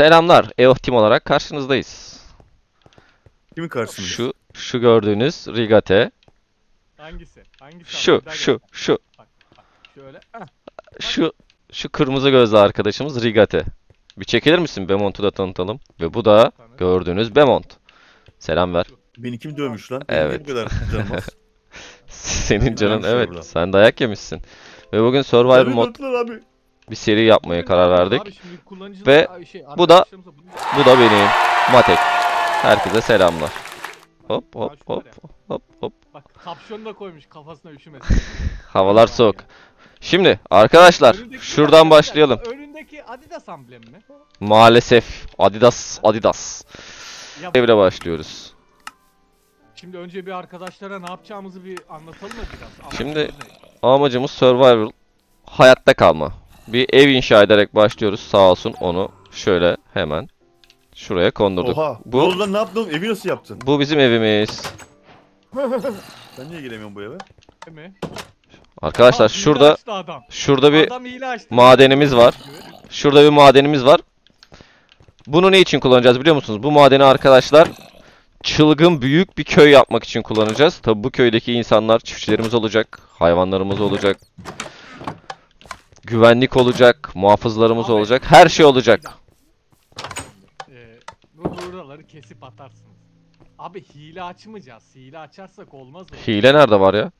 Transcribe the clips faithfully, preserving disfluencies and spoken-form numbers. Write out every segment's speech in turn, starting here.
Selamlar, E O H Team olarak karşınızdayız. Kimin karşısında? Şu, şu gördüğünüz Rigate. Hangisi? Hangisi? Şu, şu, şu. Bak, bak, şöyle. Heh. Şu, şu kırmızı gözlü arkadaşımız Rigate. Bir çekilir misin? Bemont'u da tanıtalım. Ve bu da gördüğünüz Bemont. Selam ver. Beni kim dövmüş lan? Evet. Benim kadar senin canın, evet. Burada. Sen dayak yemişsin. Ve bugün Survivor mod bir seri yapmaya karar verdik. Abi, ve şey, bu da bu da benim Matek. Herkese selamlar. Hop hop hop hop hop. Bak kapşonu da koymuş kafasına, üşümesin. Havalar soğuk. Şimdi arkadaşlar önündeki şuradan Adidas, başlayalım. Önündeki Adidas amblemi mi? Maalesef Adidas Adidas. Evre başlıyoruz. Şimdi önce bir arkadaşlara ne yapacağımızı bir anlatalım mı biraz? Amacımız Şimdi ne? amacımız survival, hayatta kalma. Bir ev inşa ederek başlıyoruz. Sağ olsun onu şöyle hemen şuraya kondurduk. Oha, bu oğlum lan ne yaptın? Evi nasıl yaptın? Bu bizim evimiz. Sen niye giremiyorsun bu eve? Mi? Arkadaşlar Aa, şurada adam. şurada bir adam madenimiz var. Şurada bir madenimiz var. Bunu ne için kullanacağız biliyor musunuz? Bu madeni arkadaşlar çılgın büyük bir köy yapmak için kullanacağız. Tabi bu köydeki insanlar, çiftçilerimiz olacak, hayvanlarımız olacak. Güvenlik olacak, muhafızlarımız Abi, olacak, her şey olacak. Ee, bu buraları kesip atarsınız. Abi hile açmayacağız, hile açarsak olmaz mı? Hile nerede var ya?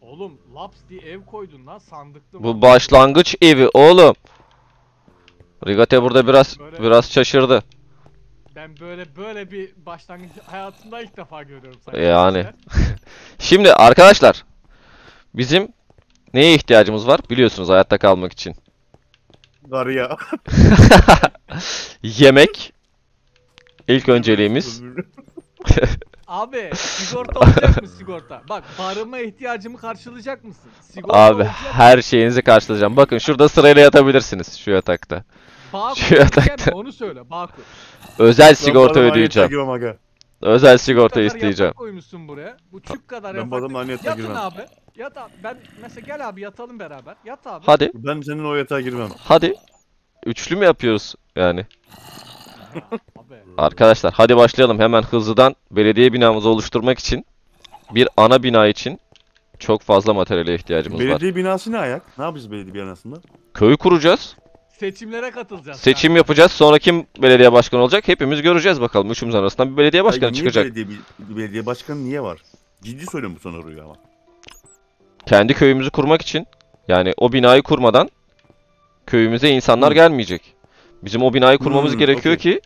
Oğlum, laps diye ev koydun lan, sandıklı mı? Bu başlangıç evi oğlum. Rigate burada biraz böyle, biraz şaşırdı. Ben böyle böyle bir başlangıç hayatımda ilk defa görüyorum sanki. Yani. Şimdi arkadaşlar, bizim neye ihtiyacımız var? Biliyorsunuz hayatta kalmak için. Var ya. Yemek. İlk önceliğimiz. Abi sigorta olacak mı sigorta? Bak barınma ihtiyacımı karşılayacak mısın? Sigorta Abi her mı? şeyinizi karşılayacağım. Bakın şurada sırayla yatabilirsiniz şu yatakta. Bağ şu yatakta. Onu söyle bağ kur. Özel sigorta ödeyeceğim. Özel sigorta isteyeceğim. Koymuşsun buraya. Buçuk kadar yatak. Yatın abi. Yat abi. Ben mesela gel abi yatalım beraber. Yat abi. Hadi. Ben senin o yatağa girmem. Hadi. Üçlü mü yapıyoruz yani? Arkadaşlar hadi başlayalım hemen hızlıdan. Belediye binamızı oluşturmak için bir ana bina için çok fazla materyale ihtiyacımız belediye var. Belediye binası ne ayak? Ne yapacağız belediye binasında? Köyü kuracağız. Seçimlere katılacağız. Seçim yani. yapacağız. Sonra kim belediye başkanı olacak? Hepimiz göreceğiz bakalım. Üçümüz arasından bir belediye başkanı Hayır, çıkacak. Belediye, belediye başkanı niye var? Ciddi söylüyorum bu soruyu ama. Kendi köyümüzü kurmak için. Yani o binayı kurmadan köyümüze insanlar hmm. gelmeyecek. Bizim o binayı kurmamız hmm, gerekiyor okay. ki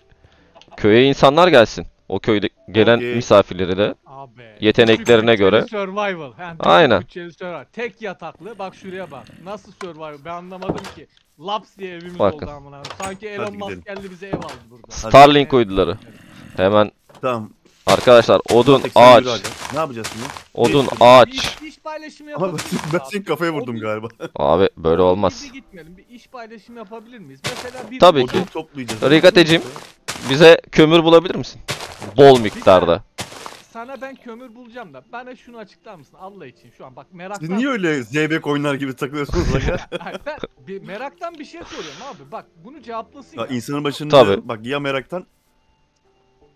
köye insanlar gelsin. O köyde gelen okay. misafirleri de Abi. yeteneklerine Küçük göre. Survival. Yani Aynen. Survival. Tek yataklı. Bak şuraya bak. Nasıl survival? Ben anlamadım ki. Laps diye evimiz Bakın. oldu amına. Sanki Elon Musk geldi bize ev aldı burada. Starlink uyduları. Hemen. Tamam. Arkadaşlar odun, ağaç. Ne yapacağız şimdi? Odun, Geçtim. ağaç. Bir iş paylaşımı yapabilir miyiz? Ben senin kafaya vurdum odun. galiba. Abi böyle olmaz. Biz gitmeyelim. Bir iş paylaşımı yapabilir miyiz? Mesela bir Tabii ki. toplayacağız. Rigateciğim bize kömür bulabilir misin? Bol miktarda. Sana ben kömür bulacağım da bana şunu açıklar mısın Allah için şu an bak meraktan... Siz niye öyle zeybek oynar gibi takılıyorsunuz lan ya? Ben bir meraktan bir şey soruyorum abi bak bunu cevaplasın ya. ya. İnsanın başında Tabii. bak ya meraktan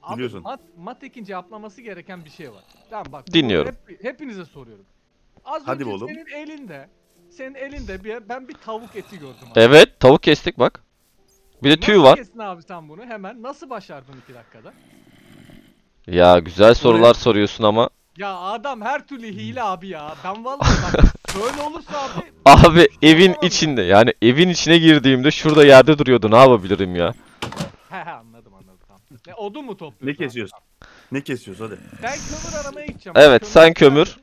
abi, biliyorsun. Mat, Matek'in cevaplaması gereken bir şey var. Tamam bak. Dinliyorum. Hep, hepinize soruyorum. Az Hadi önce senin elinde, senin elinde bir, ben bir tavuk eti gördüm abi. Evet tavuk kestik bak. Bir de tüy var. Nasıl kestin abi sen bunu hemen nasıl başardın iki dakikada? Ya güzel sorular soruyorsun ama. Ya adam her türlü hile abi ya. Ben vallahi bak böyle olursa abi. Abi evin olamadım. içinde yani evin içine girdiğimde şurada yerde duruyordu. Ne yapabilirim ya? He he anladım anladım. Tamam. Ne odun mu topluyorsun? Ne kesiyorsun? Abi? Ne kesiyorsun hadi. Ben kömür aramaya gideceğim. Evet kömür sen kömür. Aramaya...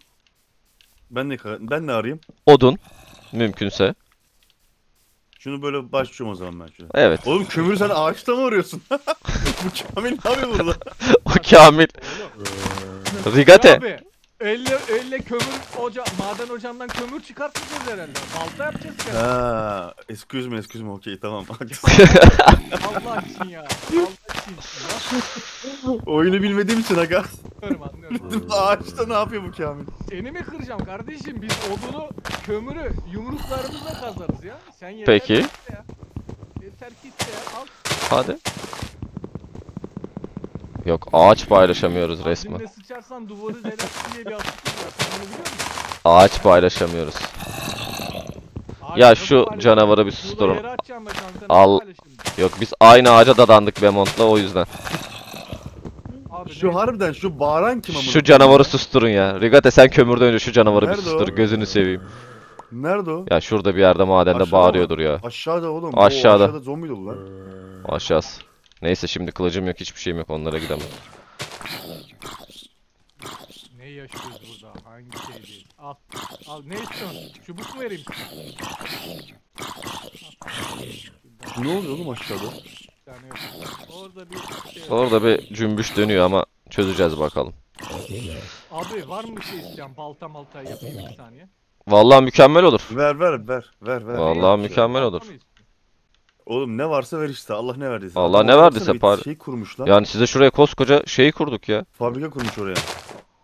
Ben ne ben ne arayayım? Odun mümkünse. Şunu böyle başlıyorum o zaman ben şöyle. Evet. Oğlum kömür sen ağaçta mı arıyorsun? Bu Kamil ne yapıyor burada? O Kamil. Rigate. Abi, elle, elle kömür oca maden ocağından kömür çıkartacağız herhalde. Balta yapacağız herhalde. Haa. Excuse me, excuse me. Okey tamam. Allah için ya. Allah için ya. Oyunu bilmediğim için aga. Anlıyorum anlıyorum. Ağaçta ne yapıyor bu Kamil? Seni mi kıracağım kardeşim? Biz odunu, kömürü yumruklarımızla kazarız ya. Sen yeter Peki. ki iste ya. Yeter ki iste ya. Al. Hadi. Yok, ağaç paylaşamıyoruz resmen. Sıçarsan duvarı diye bir ağaç paylaşamıyoruz. Ağaç ya şu canavarı bir susturun. Al. Yok biz aynı ağaca dadandık Bemont'la, o yüzden. Abi, şu ne? Harbiden şu bağıran kim ama? Şu canavarı susturun ya. Rigate sen kömürden önce şu canavarı nerede bir sustur. O? Gözünü seveyim. Nerede o? Ya şurada bir yerde madende aşağıda bağırıyordur mı ya? Aşağıda oğlum. Aşağıda. O, aşağıda zombiydi bu lan. Aşağısı. Neyse şimdi kılıcım yok, hiçbir şeyim yok, onlara gidemem. Ne yaşıyoruz burada? Hangi şey değil? Al. Al. Ne istiyorsun? Çubuk mu vereyim? Ne oluyor oğlum aşağıda? Orada bir, şey Orada bir cümbüş dönüyor ama çözeceğiz bakalım. Abi var mı bir şey isteyen? Balta malta yapayım bir saniye. Vallahi mükemmel olur. Ver ver ver ver ver. Vallahi mükemmel olur. Oğlum ne varsa ver işte. Allah ne verdiyse. Allah o ne verdiyse par. Şey kurmuşlar. Yani size şuraya koskoca şeyi kurduk ya. Fabrika kurmuş oraya.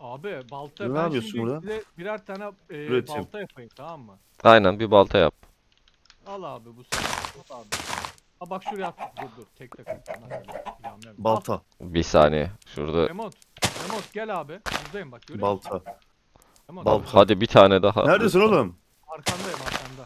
Abi balta ne ben yapıyorsun burada? Birer tane e, balta yapayım tamam mı? Aynen bir balta yap. Al abi bu sana. Aa bak şuraya at. Dur dur tek tek. Balta. Al. Bir saniye. Şurada. Bemont. Bemont gel abi. Buradayım bak görüyor musun? Balta. Bemont, balta. Hadi bir tane daha. Neredesin balta oğlum? Arkandayım arkanda.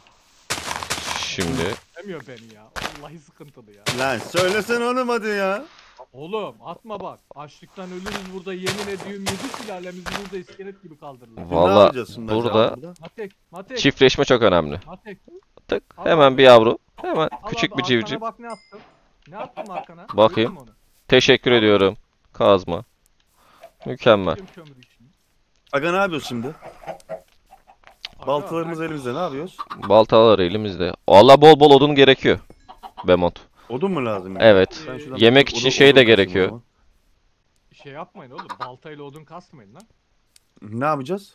Şimdi. Demiyor beni ya. Vallahi sıkıntılı ya. Lan söylesene oğlum hadi ya. Oğlum atma bak. Açlıktan ölürüz burada, yemin ediyorum. Yedi sülalemizi burada iskelet gibi kaldırırlar. Valla burada matek, matek. Çiftleşme çok önemli. Matek. Tık al, hemen al, bir yavru. Hemen al, küçük al, bir civciv. Bak ne attım. Ne attım arkana? Bakayım. Teşekkür ediyorum. Kazma. Mükemmel. Aga ne yapıyorsun şimdi? Baltalarımız elimizde, ne yapıyoruz? Baltalar elimizde. Valla bol bol odun gerekiyor. Bemont. Odun mu lazım? Yani? Evet. Yemek için odun, şey odun de gerekiyor. Bir şey yapmayın oğlum. Baltayla odun kasmayın lan. Ne yapacağız?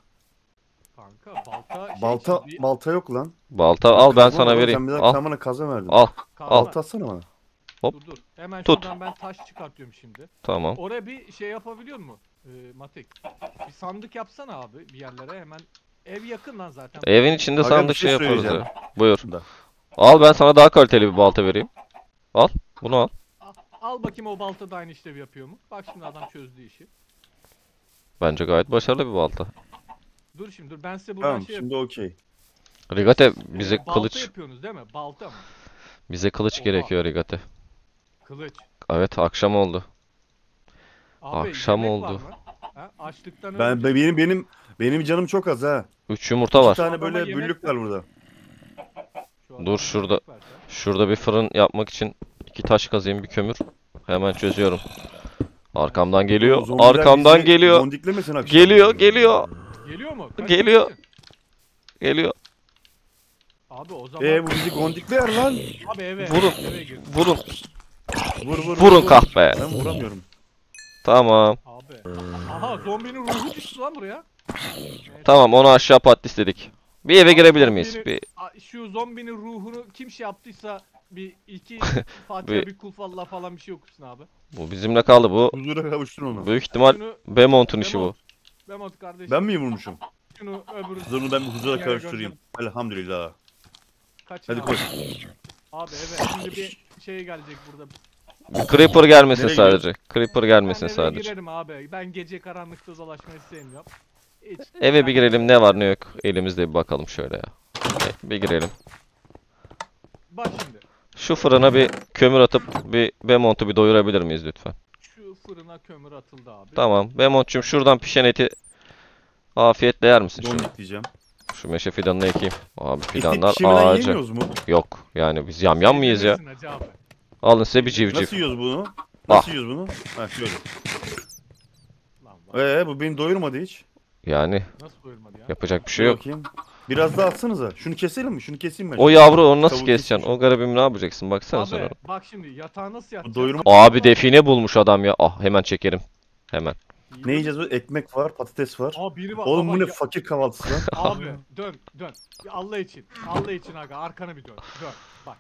Kanka balta... Balta, şey, balta yok lan. Balta al ben kazma sana oğlum, vereyim. Sen bir dakika, sen bana kazma verdin. Al. Al. Balta atsana bana. Hop. Dur, dur. Hemen tut. Şuradan ben taş çıkartıyorum şimdi. Tamam. Oraya bir şey yapabiliyor musun? Ee, Matek. Bir sandık yapsana abi bir yerlere hemen... Ev yakın lan zaten. Evin içinde aga sandık şey yaparız ya. Buyur. Da. Al ben sana daha kaliteli bir balta vereyim. Al. Bunu al. Al, al bakayım o balta da aynı işlevi yapıyor mu? Bak şimdi adam çözdü işi. Bence gayet başarılı bir balta. Dur şimdi dur ben size buradan tamam, şey yapayım. Tamam şimdi okey. Rigate bize balta kılıç. Balta yapıyorsunuz değil mi? Balta mı? Bize kılıç oha gerekiyor Rigate. Kılıç. Evet akşam oldu. Abi, akşam oldu. Ha, açlıktan ben, benim, benim, benim canım çok az ha. Üç yumurta var. Bir tane böyle büllük var burada. Şu dur şurada. Şurada bir fırın yapmak için iki taş kazayım, bir kömür. Hemen çözüyorum. Arkamdan geliyor. Zombiler arkamdan geliyor. Geliyor, geliyor, geliyor. Geliyor mu? Kaç geliyor. Geliyor. Abi o zaman ee, bu bizi gondikler lan. Abi eve. Vurun. Eve vurun. Vur, vur, vurun kahpe. Ben vuramıyorum. Tamam. Abi. Aha zombinin ruhu düştü lan buraya. Tamam onu aşağı patlis dedik. Bir eve girebilir miyiz? Bir... Şu zombinin ruhunu kim şey yaptıysa bir iki Fatiha bir, bir kulfalla falan bir şey okusun abi. Bu bizimle kaldı bu. Huzura kavuştun onu. Büyük ihtimal Bemont'un işi bu. Bemont kardeşim. Ben mi vurmuşum? Şunu öbürü. Zorunu ben bir huzura kavuşturayım. Elhamdülillah. Kaç hadi abi koş. Abi evet şimdi bir şey gelecek burada. Creeper gelmesin nereye sadece. Girelim? Creeper gelmesin ben sadece. Ben girerim abi. Ben gece karanlıkta dolaşmayı sevmiyorum. Hiç eve bir girelim ne var ne yok. Elimizde bir bakalım şöyle ya. Bir girelim. Bak şimdi. Şu fırına bir kömür atıp bir Bemont'u bir doyurabilir miyiz lütfen? Şu fırına kömür atıldı abi. Tamam. Bemont'cum şuradan pişen eti afiyetle yer misin? Donut diyeceğim. Şu meşe fidanını ekeyim. Abi fidanlar ağacı. Yok yani biz yamyam mıyız ya? Alın size bir civciv. Nasıl yiyoruz bunu? Nasıl ah yiyoruz bunu? Ha şöyle. Eee bu beni doyurmadı hiç. Yani. Nasıl doyurmadı ya? Yapacak bir şey yok. Bakayım. Biraz daha atsanıza. Şunu keselim mi? Şunu keseyim ben. O yavru onu nasıl tavuğu keseceksin? Kesmiş. O garibim ne yapacaksın? Baksana abi, sen ona. Bak şimdi yatağı nasıl yatacaksın? Abi define bulmuş adam ya. Ah hemen çekerim. Hemen. Ne yiyeceğiz? Ekmek var, patates var. Aa, biri var. Oğlum bu ne ya fakir kahvaltısı lan? Abi dön dön. Allah için. Allah için aga arkana bir dön. Dön. Bak.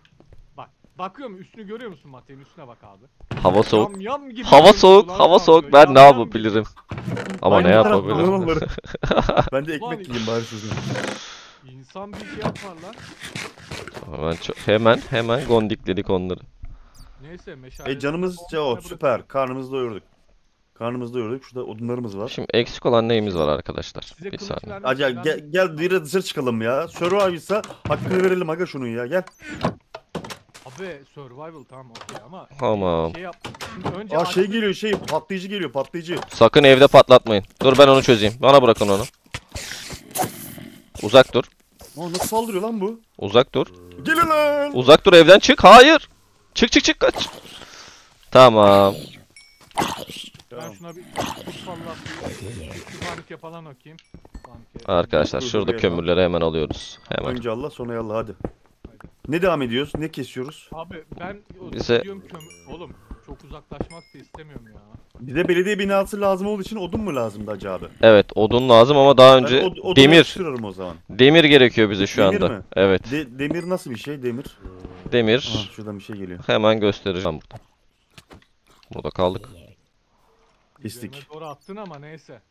Bakıyorum üstünü görüyor musun Mate'nin üstüne bak abi. Hava soğuk. Yam, yam gibi hava soğuk, hava abi soğuk. Ben yam, ne yapabilirim? Ama ne yapabilirim? Ben de ekmek yiyeyim bari sizin. İnsan bir şey yapar lan. Hemen hemen hemen gondikledik onları. Neyse meşale. E canımız cevap süper. Karnımızı doyurduk. Karnımızı doyurduk. Şurada odunlarımız var. Şimdi eksik olan neyimiz var arkadaşlar? Size bir saniye. Acaba gel, gel direkt dışarı çıkalım ya. Survivor'sa hakkını verelim aga şunun ya. Gel. Abi survival tamam okey ama. Tamam. Şey yaptım. Önce Aa şey geliyor şey patlayıcı geliyor patlayıcı. Sakın evde patlatmayın. Dur ben onu çözeyim. Bana bırakın onu. Uzak dur. Aa, nasıl saldırıyor lan bu? Uzak dur. Gelin lan. Uzak dur evden çık. Hayır. Çık çık çık kaç. Tamam. Ben şuna bir banke falan okuyayım. Arkadaşlar şurada kömürleri hemen alıyoruz. Hemen. Önce Allah sonra yallah hadi. Ne devam ediyoruz? Ne kesiyoruz? Abi ben bize... kömür... Oğlum çok uzaklaşmak da istemiyorum ya. Bize belediye binası lazım olduğu için odun mu lazımdı acaba? Evet odun lazım ama daha önce od odun demir. O zaman. Demir gerekiyor bize şu demir anda. Mi? Evet. De demir nasıl bir şey? Demir. Demir. Ah, şuradan bir şey geliyor. Hemen göstereceğim burada. Burada kaldık. İstik. Doğru attın ama neyse.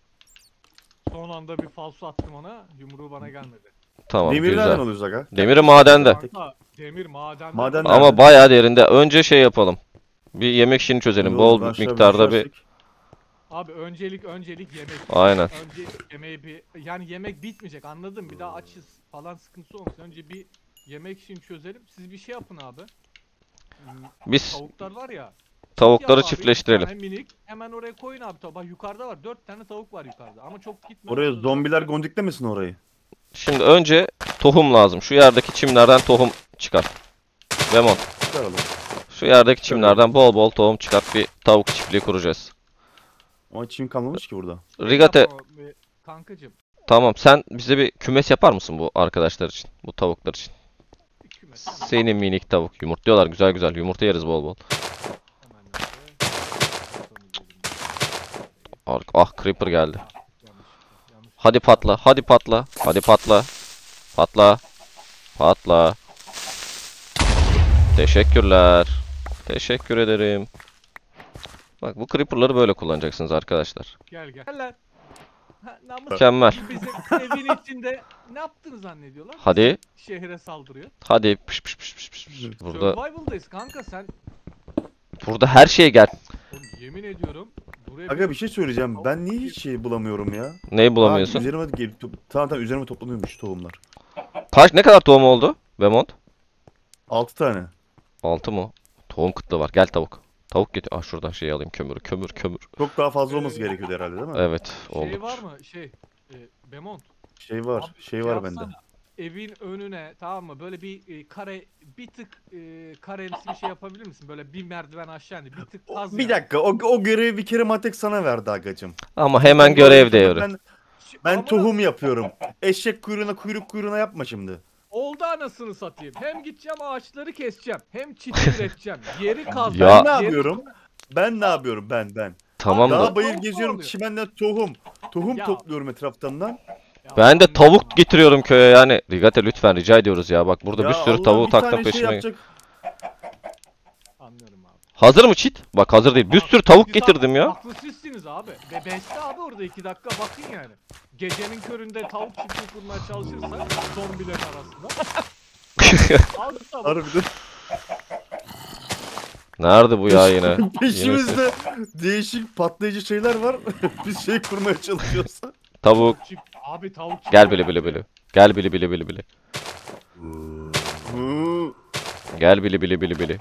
Son anda bir falso attım ona. Yumruğu bana gelmedi. Tamam. Demiri nereden alıyoruz aga? Demiri madende. Kanka, demir madende. Madende. Ama bayağı derinde. Önce şey yapalım. Bir yemek işini çözelim. Olur, bol başlar, miktarda başlar. bir. Abi öncelik öncelik yemek. Aynen. Öncelik yemeği bir. Yani yemek bitmeyecek anladın? Bir daha açız falan sıkıntısı olmasın. Önce bir yemek işini çözelim. Siz bir şey yapın abi. Biz. Tavuklar var ya. Tavukları abi, çiftleştirelim. Hemen minik. Hemen oraya koyun abi. Bak yukarıda var. Dört tane tavuk var yukarıda. Ama çok gitme. Oraya zombiler gondiklemesin orayı. Şimdi önce tohum lazım. Şu yerdeki çimlerden tohum çıkar. Bemont. Şu yerdeki çimlerden bol bol tohum çıkar. Bir tavuk çiftliği kuracağız. O çim kalmamış ki burada. Rigate. Kankacığım. Tamam sen bize bir kümes yapar mısın bu arkadaşlar için? Bu tavuklar için. Senin minik tavuk yumurtluyorlar güzel güzel. Yumurta yeriz bol bol. Ah Creeper geldi. Hadi patla, hadi patla, hadi patla, patla, patla. Teşekkürler, teşekkür ederim. Bak bu creeperları böyle kullanacaksınız arkadaşlar. Gel gel. Mükemmel. Bizim evin içinde ne yaptığını zannediyorlar. Hadi. Şehre saldırıyor. Hadi. Pış pış pış pış pış. Burada. Survival'dayız kanka sen. Burada her şeye gel. Oğlum, yemin ediyorum. Aga bir şey söyleyeceğim. Ben niye hiç şey bulamıyorum ya? Neyi bulamıyorsun? Aa, üzerime tamam tamam üzerime toplanıyormuş tohumlar. Kaç ne kadar tohum oldu? Bemont? altı tane. altı mı? Tohum kıtlığı var. Gel tavuk. Tavuk getir. Ah şuradan şey alayım kömürü. Kömür kömür. Çok daha fazla olması ee, gerekiyordu herhalde değil mi? Evet. Oldu. Şey var mı? Şey e, Bemont. Şey var. Abi, şey var bende. Evin önüne tamam mı? Böyle bir e, kare bir tık e, karemsi bir şey yapabilir misin? Böyle bir merdiven aşağı indi. Bir tık fazla. Bir dakika. O, o görevi bir kere Matek sana verdi agacım. Ama hemen görev değeri. Ben, ben Ama... tohum yapıyorum. Eşek kuyruğuna kuyruk kuyruğuna yapma şimdi. Oldu anasını satayım. Hem gideceğim ağaçları keseceğim. Hem çit üreteceğim. Yeri kazacağım. Ya... Ben ne yapıyorum? Ben ne yapıyorum? Ben ben. Tamam da. Daha bayır geziyorum. Kişi benden tohum. Tohum ya. Topluyorum etraftan lan. Ben de tavuk getiriyorum köye yani. Rigate lütfen rica ediyoruz ya. Bak burada ya bir sürü Allah tavuğu takta peşime. Şey anlıyorum abi. Hazır mı çit? Bak hazır değil. Bir sürü tavuk getirdim abi, ya. Haklı sizsiniz abi. Bebeste abi orada iki dakika bakın yani. Gecenin köründe tavuk çiftliği kurmaya çalışırsak zombilerin arasında. Harbiden. Nerede bu ya yine? Peşimizde değişik patlayıcı şeyler var. Biz şey kurmaya çalışıyoruz. Tavuk. Abi tavuk. Gel bile bile bile. Gel bile bile bile bile. Gel bile bile bile bile.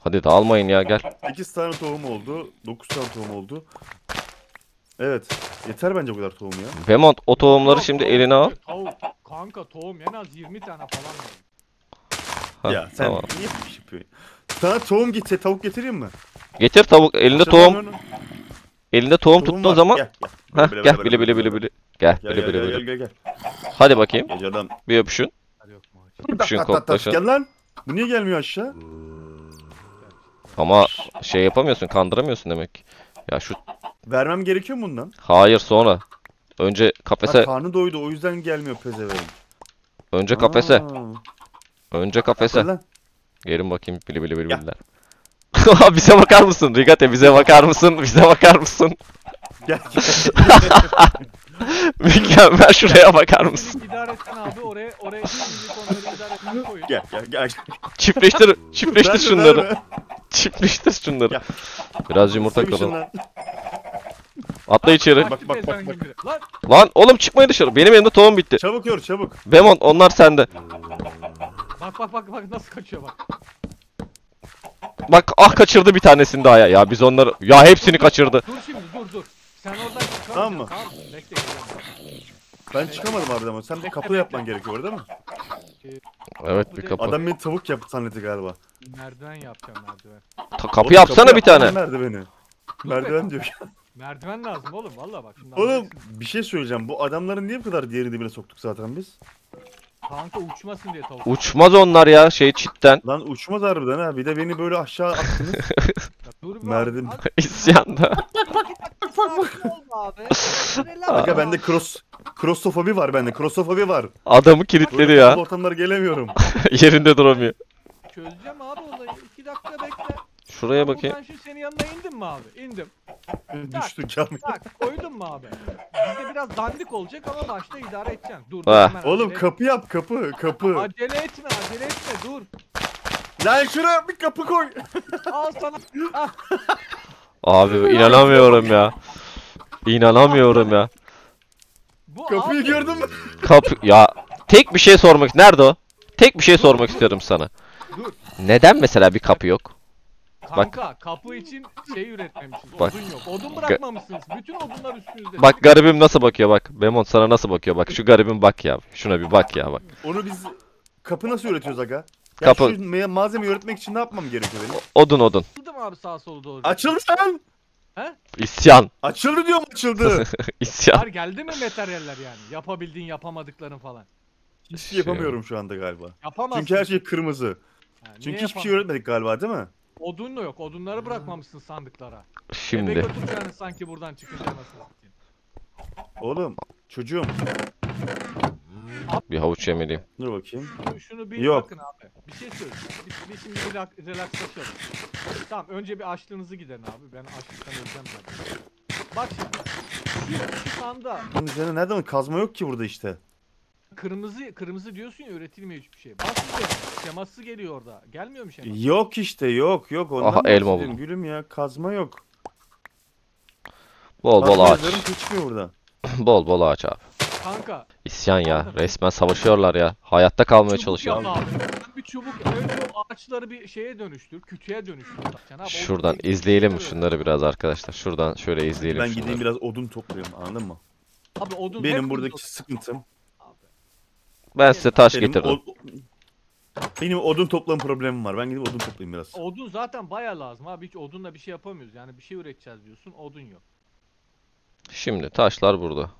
Hadi dağılmayın ya gel. sekiz tane tohum oldu. dokuz tane tohum oldu. Evet. Yeter bence bu kadar tohum ya. Bemont o tohumları tavuk, şimdi tavuk, eline al. Tavuk. Kanka tohum en az yirmi tane falan. Ha, ya sen tamam. Niye bir şey yapıyorsun? Sana tohum gitse tavuk getireyim mi? Getir tavuk. Elinde tohum. Onu... Elinde tohum, tohum tuttuğun zaman. Gel, gel. Heh, gel bile bile bile bile. Gel, gel, bile, gel, bile, gel, bile. Gel, gel, gel. Hadi bakayım. Gel, bir öpüşün. Öpüşün koklaşın. Gel lan. Bu niye gelmiyor aşağı? Ama şey yapamıyorsun, kandıramıyorsun demek. Ya şu. Vermem gerekiyor mu bundan? Hayır sonra. Önce kafese. Ha, karnı doydu o yüzden gelmiyor pezeverin. Önce kafese. Aa. Önce kafese. Gelin bakayım bile bile bile bile. Bize bakar mısın Rigate? Bize bakar mısın? Bize bakar mısın? Gel. Mükemmel şuraya bakar mısın? İdare etsin abi oraya oraya konuları idare etsin koyun. Gel gel gel. Çiftleştir çiftleştir şunları. Çiftleştir şunları. Ya. Biraz yumurta kalalım. Atla içeri. Bak bak bak bak. Lan oğlum çıkmayın dışarı. Benim elimde tohum bitti. Çabuk yor çabuk. Bemont onlar sende. Bak bak bak bak nasıl kaçıyor bak. Bak ah kaçırdı bir tanesini daha ya. Ya biz onları ya hepsini kaçırdı. Dur şimdi dur dur. Sen oradan çıkamayacaksın. Tamam mı? Tamam. Bekle. Ben çıkamadım abi ama sen bir kapı yapman gerekiyor değil mi? Evet bir kapı. Adam beni tavuk yaptı zannetti galiba. Merdiven yapacağım merdiven. Ta kapı oğlum, yapsana kapı bir tane. Merdiveni. Merdiven diyor. Merdiven lazım oğlum vallahi bak. Şimdi oğlum bir şey söyleyeceğim. Bu adamların niye bu kadar diğeri dibine soktuk zaten biz? Kanka uçmasın diye tavuk. Uçmaz onlar ya şey çitten. Lan uçmaz harbiden ha. Bir de beni böyle aşağı attınız. Merdiven isyanda. Aga bende cross crossofobi var bende. Crossofobi var. Adamı kilitledi ya. Ortamlara gelemiyorum. Yerinde duramıyor. Çözeceğim abi olayı. iki dakika bekle. Şuraya bakayım. Ben şu senin yanına indim mi abi? İndim. Düştün canım. Tak, koydun mu abi? Bizde biraz dandik olacak ama başta idare edeceksin. Dur. Oğlum kapı yap kapı kapı. Acele etme acele etme dur. Lan şuraya bir kapı koy. Al sana. Abi inanamıyorum ya. İnanamıyorum ya. Bu kapıyı abi gördün mü? Kapı ya tek bir şey sormak. Nerede o? Tek bir şey sormak istiyorum sana. Dur. Neden mesela bir kapı yok? Kanka bak, kapı için şey üretmemişsiniz. Bak, odun yok. Odun bırakmamışsınız. Bütün odunlar üstünüzde. Bak garibim nasıl bakıyor bak. Bemont sana nasıl bakıyor bak. Şu garibim bak ya. Şuna bir bak ya bak. Onu biz kapı nasıl üretiyoruz aga? Kapı ya malzeme üretmek için ne yapmam gerekiyor benim? Odun odun. Açıldım abi sağa sola doğru. Açıldı sen. He? İsyan. Açıldı diyorum açıldı. İsyan. Var geldi mi materyaller yani? Yapabildiğin yapamadıkların falan. Hiç şey yapamıyorum şu anda galiba. Yapamazsın. Çünkü her şey kırmızı. Yani çünkü hiçbir şey üretmedik galiba değil mi? Odun da yok. Odunları bırakmamışsın sandıklara. Şimdi. Ebe götüreceğiniz sanki buradan çıkınca nasıl? Oğlum çocuğum. Bir havuç yemeliyim. Dur bakayım. Şunu, şunu bir yok. Bakın abi. Bir şey söyleyeyim. Bir, bir şimdi bir relakslaşalım. Tamam önce bir açlığınızı giderin abi. Ben açlıktan öleceğim zaten. Bak şimdi. Şu, şu sanda. Bunun üzerine nereden? Kazma yok ki burada işte. Kırmızı kırmızı diyorsun ya üretilmiyor hiçbir şey. Bak şimdi şeması geliyor orada. Gelmiyor mu şeması? Yok işte yok yok. Ondan aha elma bu. Gülüm ya kazma yok. Bol bol ağaç. Burada. Bol bol ağaç abi. Kanka. İsyan ya. Kanka. Resmen savaşıyorlar ya. Hayatta kalmaya çalışıyorlar. Bir çubuk önce o ağaçları bir şeye dönüştür. Kütüğe dönüştür. Abi, şuradan izleyelim şunları biraz arkadaşlar. Şuradan şöyle izleyelim ben şunları. Gideyim biraz odun topluyorum anladın mı? Abi, odun benim buradaki odun sıkıntım. Ben size taş benim getirdim. Od benim odun toplam problemim var. Ben gidip odun toplayayım biraz. Odun zaten bayağı lazım abi. Hiç odunla bir şey yapamıyoruz. Yani bir şey üreteceğiz diyorsun. Odun yok. Şimdi taşlar burada.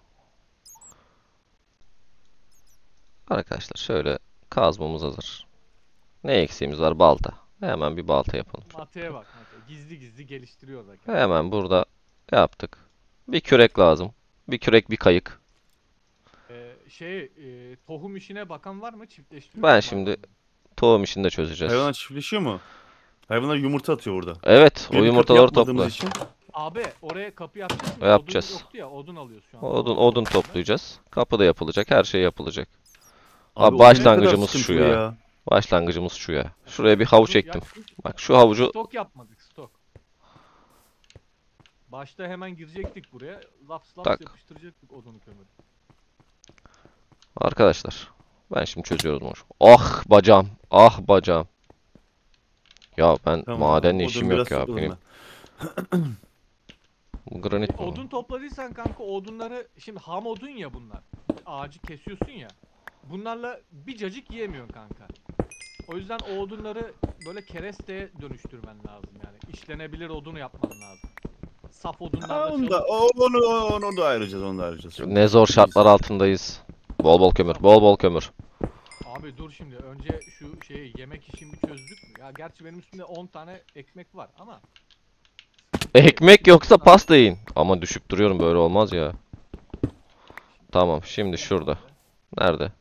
Arkadaşlar şöyle kazmamız hazır. Ne eksiğimiz var? Balta. Hemen bir balta yapalım. Mateye bak. Mate. Gizli gizli geliştiriyorlar. Hemen burada yaptık. Bir kürek lazım. Bir kürek bir kayık. Şey, e, tohum işine bakan var mı? Çiftleştiriyor. Ben şimdi mı? Tohum işini de çözeceğiz. Hayvanlar çiftleşiyor mu? Hayvanlar yumurta atıyor orada. Evet, benim o yumurtaları topla. Için. Abi, oraya kapı yapacağız mı? Yapacağız. Odun yoktu ya, odun alıyoruz şu an. Odun, odun toplayacağız. Kapı da yapılacak, her şey yapılacak. Abi, abi başlangıcımız şu ya. ya. Başlangıcımız şu ya. Şuraya bir havuç ektim. Bak şu havucu... Stok yapmadık, stok. Başta hemen girecektik buraya. Laps laps tak yapıştıracaktık odunu kömürü. Arkadaşlar ben şimdi çözüyorum onu. Ah bacağım. Ah bacağım. Ya ben tamam, madenle işim yok ya benim. Granit e, odun topladıysan kanka odunları şimdi ham odun ya bunlar. Ağacı kesiyorsun ya. Bunlarla bir cacık yiyemiyorsun kanka. O yüzden o odunları böyle keresteye dönüştürmen lazım yani. İşlenebilir odunu yapman lazım. Saf odunlarla. Onu da onu onu da ayıracağız, onu da ayıracağız. Ne zor şartlar altındayız. Bol bol kömür, bol bol kömür. Abi dur şimdi, önce şu şeyi yemek işini bir çözdük mü? Ya gerçi benim üstümde on tane ekmek var ama... Ekmek yoksa pasta yiyin. Ama düşüp duruyorum, böyle olmaz ya. Tamam, şimdi şurada. Nerede?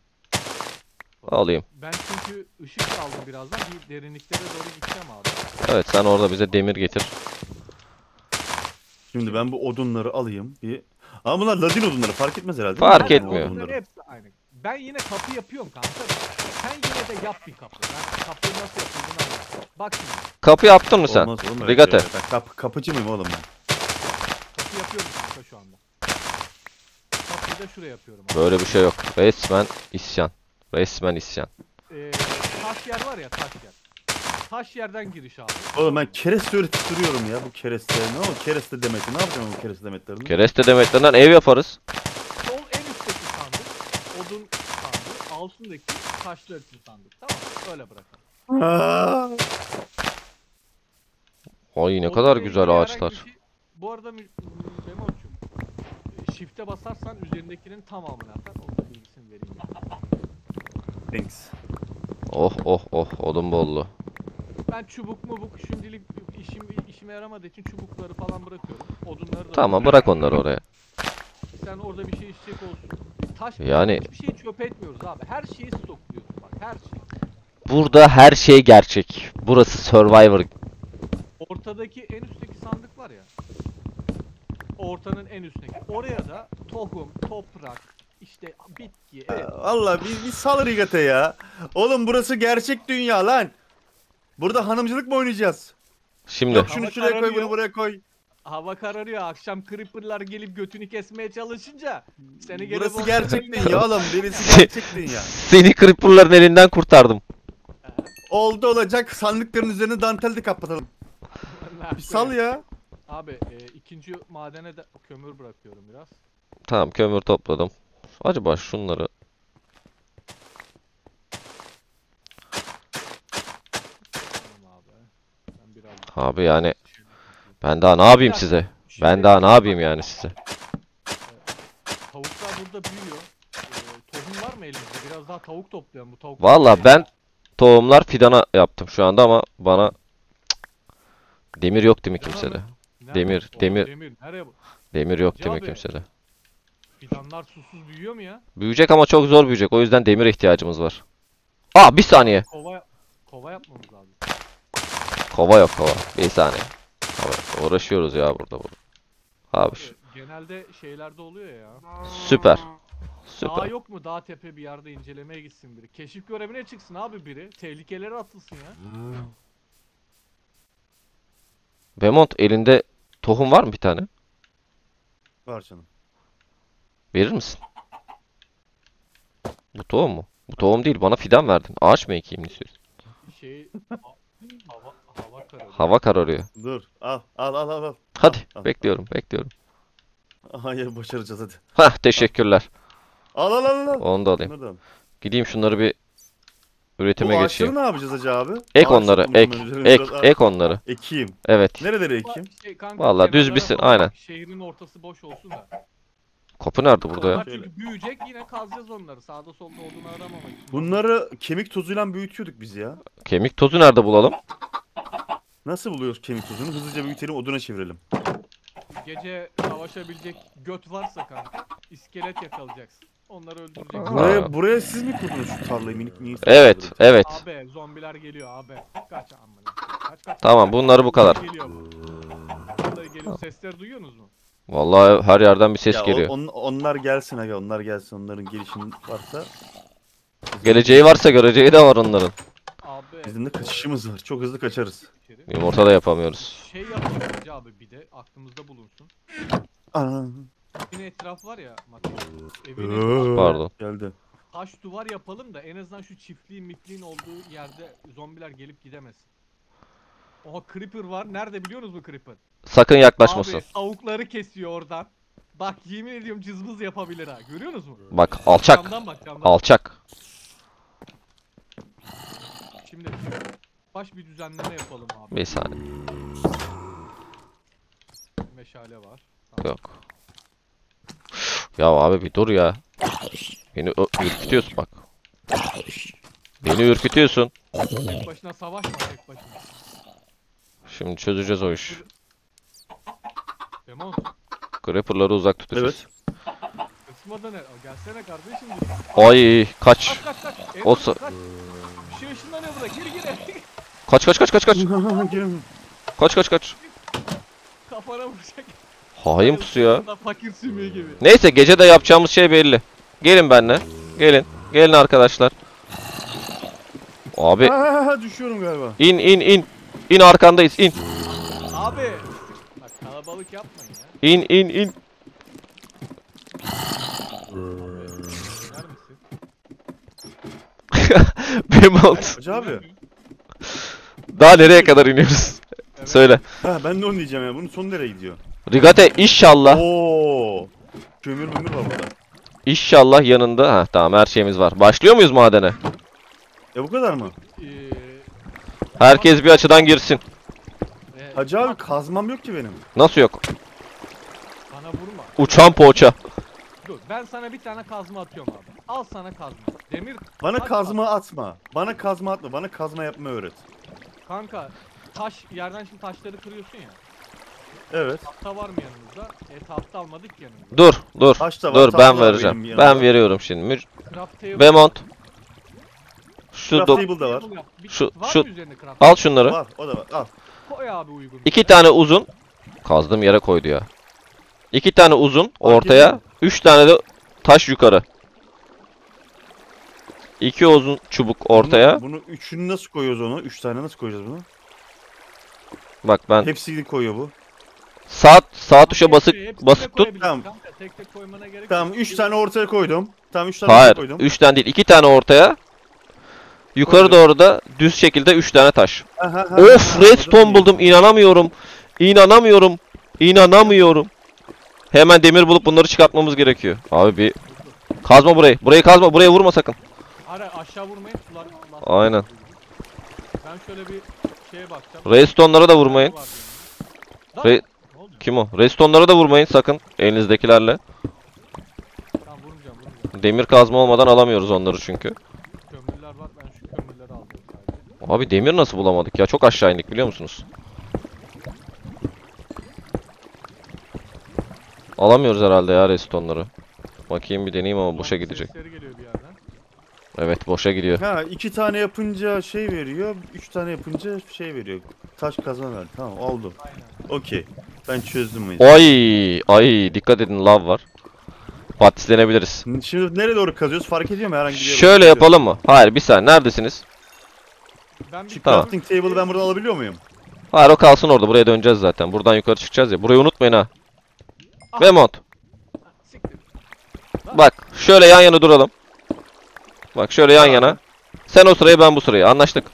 Alayım. Ben çünkü ışık aldım birazdan, bir derinliklere doğru gideceğim abi. Evet, sen orada bize demir getir. Şimdi ben bu odunları alayım, bir... Ama bunlar ladin odunları fark etmez herhalde. Fark etmiyor. Hepsi aynı. Ben yine kapı yapıyorum kanka. Sen yine de yap bir kapı. Ben kapıyı nasıl yapıyorum? Bak şimdi. Kapı yaptın mı sen? Olmaz, Rigate. Ben kapı, kapıcı mıyım oğlum ben? Kapı yapıyorum kanka şu anda. Kapıyı da şuraya yapıyorum. Abi. Böyle bir şey yok. Resmen isyan. Resmen isyan. Ee, taş yer var ya, taş yer. Taş yerden giriş abi. Oğlum ben kereste öğretip duruyorum ya bu kereste. Ne o kereste demeti? Ne yapacağım bu kereste demetlerini? Kereste demetlerinden ev yaparız. Sol en üstteki sandık, odun sandık, altındaki taşlı öğretim sandık. Tamam mı? Öyle bırakalım. Ay ne o kadar güzel ağaçlar. Şey, bu arada Memo'cum, shift'e basarsan üzerindekinin tamamını atar. Onun da bilgisini vereyim. Thanks. Oh oh oh, odun bollu. Ben çubuk mubuk şimdilik işim, işime yaramadığı için çubukları falan bırakıyorum. Odunları da tamam, bırak onları oraya. Sen orada bir şey içecek olsun. Taş yani... hiçbir şeyi çöp etmiyoruz abi. Her şeyi stokluyorsun bak, her şey. Burada her şey gerçek. Burası Survivor. Ortadaki en üstteki sandık var ya. Ortanın en üstteki. Oraya da tohum, toprak, işte bitki. Evet. Valla bir, bir sal Rigate ya. Oğlum burası gerçek dünya lan. Burada hanımcılık mı oynayacağız? Şimdi. Yok, şunu şuraya koy, bunu buraya koy. Hava kararıyor. Akşam Creeper'lar gelip götünü kesmeye çalışınca seni gelip... Burası gerçek dünya oğlum. Birisi gerçek dünya. Seni Creeper'ların elinden kurtardım. Oldu olacak. Sandıkların üzerine dantel de kapatalım. Bir sal ya. Abi e, ikinci madene de kömür bırakıyorum biraz. Tamam, kömür topladım. Acaba şunları... Abi yani ben daha ne yapayım size? Ben daha ne yapayım yani size? Tavuklar burada büyüyor. Ee, tohum var mı elimizde? Biraz daha tavuk toplayalım bu tavuk. Vallahi ben tohumlar fidana yaptım şu anda ama bana cık. Demir yok değil mi kimsede? Demir, demir. Demir, demir yok değil mi kimsede? Fidanlar susuz büyüyor mu ya? Büyüyecek ama çok zor büyüyecek. O yüzden demire ihtiyacımız var. Aa bir saniye. Kova, kova yapmamız lazım. Kova yok kova. Bir saniye. Abi, uğraşıyoruz ya burada burada. Abi. Genelde şeylerde oluyor ya. Süper. Süper. Dağ yok mu? Dağ tepe bir yerde incelemeye gitsin biri. Keşif görevine çıksın abi biri. Tehlikelere atılsın ya. Hmm. Bemont elinde tohum var mı bir tane? Var canım. Verir misin? Bu tohum mu? Bu tohum değil. Bana fidan verdin. Ağaç mı ekeyim istiyorsun? Şey... Hava, hava kararıyor. Hava kararıyor. Dur, al, al, al, al. Hadi, al, bekliyorum, al. bekliyorum. Hayır, başaracağız hadi. Hah, teşekkürler. Al, al, al, al. Onu da alayım. Nereden? Gideyim şunları bir üretime bu geçeyim. Bu ne yapacağız acaba abi? Ek ağaç onları, ek, ek, ek, ek onları. Ekeyim. Evet. Nereleri ekeyim? Şey, valla düz bisin, aynen. Şehrin ortası boş olsun da. Kapı nerede burada onlar ya? Çünkü büyüyecek, yine kazacağız onları. Sağda solda olduğunu aramamak için. Bunları kemik tozuyla büyütüyorduk biz ya. Kemik tozu nerede bulalım? Nasıl buluyoruz kemik tozunu? Hızlıca büyütelim, oduna çevirelim. Gece savaşabilecek göt varsa kanka, iskelet yakalayacaksın. Onları öldüreceksin. Buraya, buraya siz mi kurdunuz şu tarlayı minik minik? Evet, saldırı. Evet. Abi zombiler geliyor abi. Kaç amına. Kaç kaç. Tamam, kaç, bunları kaç, bu kadar. Bunları geliyor. Sesleri duyuyorsunuz mu? Vallahi her yerden bir ses ya geliyor. On, onlar gelsin aga, onlar gelsin. Onların gelişini varsa... Geleceği varsa göreceği de var onların. Abi, bizim de kaçışımız var. Çok hızlı kaçarız. Yumurta da yapamıyoruz. Şey yapamıyoruz abi, bir de aklımızda bulunsun. Ana. Evin etrafı var ya. Evin etrafı. Pardon. Geldi. Taş duvar yapalım da en azından şu çiftliğin mitliğin olduğu yerde zombiler gelip gidemesin. Oha Creeper var. Nerede biliyorsunuz bu Creeper? Sakın yaklaşmasın. Abi tavukları kesiyor oradan. Bak yemin ediyorum cızbız yapabilir ha. Görüyorsunuz mu? Bak alçak. Camdan bak, camdan. Alçak. Şimdi baş bir düzenleme yapalım abi. Bir saniye. Meşale var. Tamam. Yok. Ya abi bir dur ya. Beni ürkütüyorsun bak. Beni ürkütüyorsun. Tek başına savaşma, tek başına. Şimdi çözeceğiz o iş. Bemont. Creeper'ları uzak tutacağız. Evet. Kısmadan el. Gelsene kardeşim. Ay kaç. Kaç kaç kaç. Evet, olsa... kaç. Bir şey ışınlanıyor burada. Gir gir. Kaç kaç kaç kaç kaç. Kaç kaç kaç. Kafana vuracak. Hain pusu ya. Fakir sümüğü gibi. Neyse gece de yapacağımız şey belli. Gelin benimle. Gelin. Gelin arkadaşlar. Abi. Aa, düşüyorum galiba. İn in in. İn arkandayız in. Abi. Bak kalabalık yapmayın ya. İn in in. Bemont. Hoca abi. Daha nereye kadar iniyoruz? Evet. Söyle. Ha, ben de onu diyeceğim ya. Bunun sonu nereye gidiyor? Rigate inşallah. Oo. Kömür mümür var burada. İnşallah yanında. Ha tamam, her şeyimiz var. Başlıyor muyuz madene? Ya bu kadar mı? Ee, Herkes bir açıdan girsin. E, Hacı abi kazmam yok ki benim. Nasıl yok? Bana vurma. Uçan poğaça. Dur ben sana bir tane kazma atıyorum abi. Al sana kazma. Demir. Bana at, kazma at. atma. Bana kazma atma. Bana kazma yapma öğret. Kanka taş yerden, şimdi taşları kırıyorsun ya. Evet. Tahta var mı yanımızda? E tahta almadık yanımızda. Dur dur. Var, dur ben vereceğim. Ben veriyorum şimdi. Mür Bemont. Şu craft da var. Şu var şu al şunları. Var, o da var. Al. Koy abi uygun. İki tane uzun. Kazdığım yere koydu ya. İki tane uzun ortaya. Üç tane de taş yukarı. İki uzun çubuk ortaya. Bunu, bunu üçünü nasıl koyuyoruz onu? Üç tane nasıl koyacağız bunu? Bak ben. Hepsini koyuyor bu. Saat sağ tuşa basık basık tut. Tamam. Tek tek koymana gerek yok. Tamam, üç tane ortaya koydum. Tamam, üç tane Hayır, koydum. Hayır, üç tane değil. İki tane ortaya. Yukarı koydum. Doğru da düz şekilde üç tane taş. Aha, aha, of, aha, redstone aha. buldum. İnanamıyorum. İnanamıyorum. İnanamıyorum. Hemen demir bulup bunları çıkartmamız gerekiyor. Abi bir kazma burayı. Burayı kazma. Buraya vurma sakın. Ara aşağı vurmayın. Sular, aynen. Ben şöyle bir şeye bakacağım. Redstone'lara da vurmayın. Re Kim o? Redstone'lara da vurmayın sakın elinizdekilerle. Tamam, vurmayacağım, vurmayacağım. Demir kazma olmadan alamıyoruz onları çünkü. Kömürler var, ben şu kömürleri aldım sadece. Abi demir nasıl bulamadık ya? Çok aşağı indik biliyor musunuz? Alamıyoruz herhalde ya redstone'ları. Bakayım bir deneyeyim ama boşa gidecek. Evet boşa gidiyor. Ha, iki tane yapınca şey veriyor, üç tane yapınca şey veriyor. Taş kazma verdi. Tamam oldu. Okey. Ben çözdüm bunu. Ay ay, dikkat edin, lav var. Patislenebiliriz. Şimdi nereye doğru kazıyoruz fark ediyor mu herhangi bir yere? Şöyle yapalım mı? Hayır bir saniye, neredesiniz? Ben bir crafting table'ı ben buradan alabiliyor muyum? Hayır o kalsın orada, buraya döneceğiz zaten. Buradan yukarı çıkacağız ya. Burayı unutmayın ha. Ah. Bemont. Bak şöyle yan yana duralım. Bak şöyle yan yana. Sen o sırayı ben bu sırayı, anlaştık.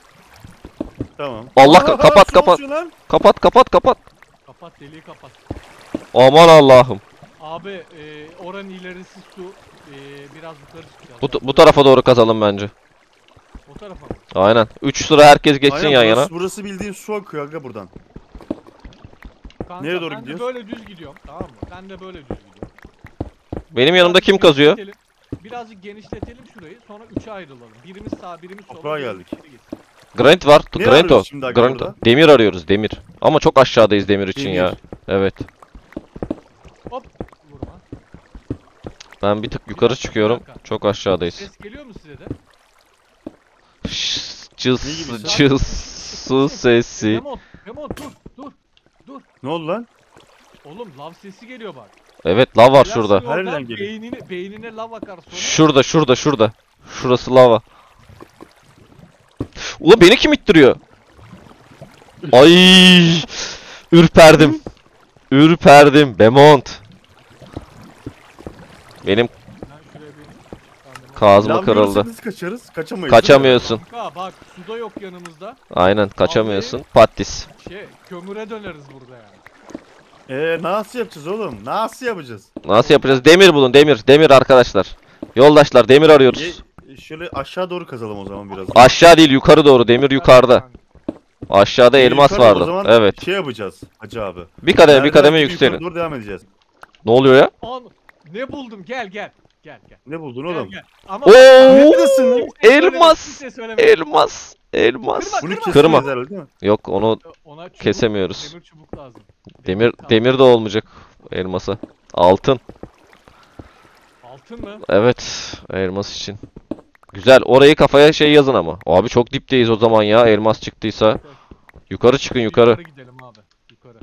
Tamam. Allah ka kapat kapat. Kapat kapat kapat. Kapat deliği kapat. Aman Allah'ım. Abi e, oranın ilerisi su e, biraz yukarı çıkacağız. Bu, yani. bu tarafa doğru kazalım bence. O tarafa mı? Aynen. Üç sıra herkes geçsin Aynen, yan burası, yana. Burası bildiğin su akıyor aga buradan. Kanka, nereye doğru gidiyorsun? Ben de böyle düz gidiyorum tamam mı? Ben de böyle düz gidiyorum. Benim yanımda kim kazıyor? Birazcık genişletelim şurayı, sonra üçe ayrılalım. Birimiz sağ, birimiz sol. Buraya geldik. Granit var. Granit o. Granit. Demir arıyoruz, demir. Ama çok aşağıdayız demir için demir. ya. Evet. Hop. Vurma. Ben bir tık yukarı çıkıyorum. Çok aşağıdayız. Ses geliyor mu size de? Cız cız su sesi. Bemont, Bemont dur, dur. Dur. Ne oldu lan? Oğlum lav sesi geliyor bak. Evet lav var Biraz şurada. Nereden geliyor? Beynine, beynine lav akar sonra. Şurada, şurada, şurada. Şurası lava. Ulan beni kim ittiriyor? Ay! Ürperdim. Ürperdim Bemont. Benim kazma kırıldı. Kaçamayız. Kaçamıyorsun. Bak, bak suda yok yanımızda. Aynen kaçamıyorsun. Pattis. Şey, kömüre döneriz burada yani. Eee nasıl yapacağız oğlum? Nasıl yapacağız? Nasıl yapacağız? Demir bulun, demir, demir arkadaşlar. Yoldaşlar demir arıyoruz. Ye, şöyle aşağı doğru kazalım o zaman biraz. Aşağı değil, yukarı doğru. Demir yukarıda. Aşağıda demir elmas yukarı, vardı. O zaman evet. Şey yapacağız Hacı abi. Bir kademe, yani bir kademe yükselin. Dur devam edeceğiz. Ne oluyor ya? An ne buldum? Gel gel. Gel gel. Ne buldun gel, oğlum? Gel. Ama Oo! Elmas, elmas. Elmas. Elmas. Bunu kırma. Kırma. Yok onu ona çubuk, kesemiyoruz. Demir çubuk lazım. Demir, demir de olmayacak elmasa. Altın. Altın mı? Evet, elmas için. Güzel, orayı kafaya şey yazın ama. Abi çok dipteyiz o zaman ya, elmas çıktıysa. Yukarı çıkın, yukarı. Yukarı gidelim abi, yukarı.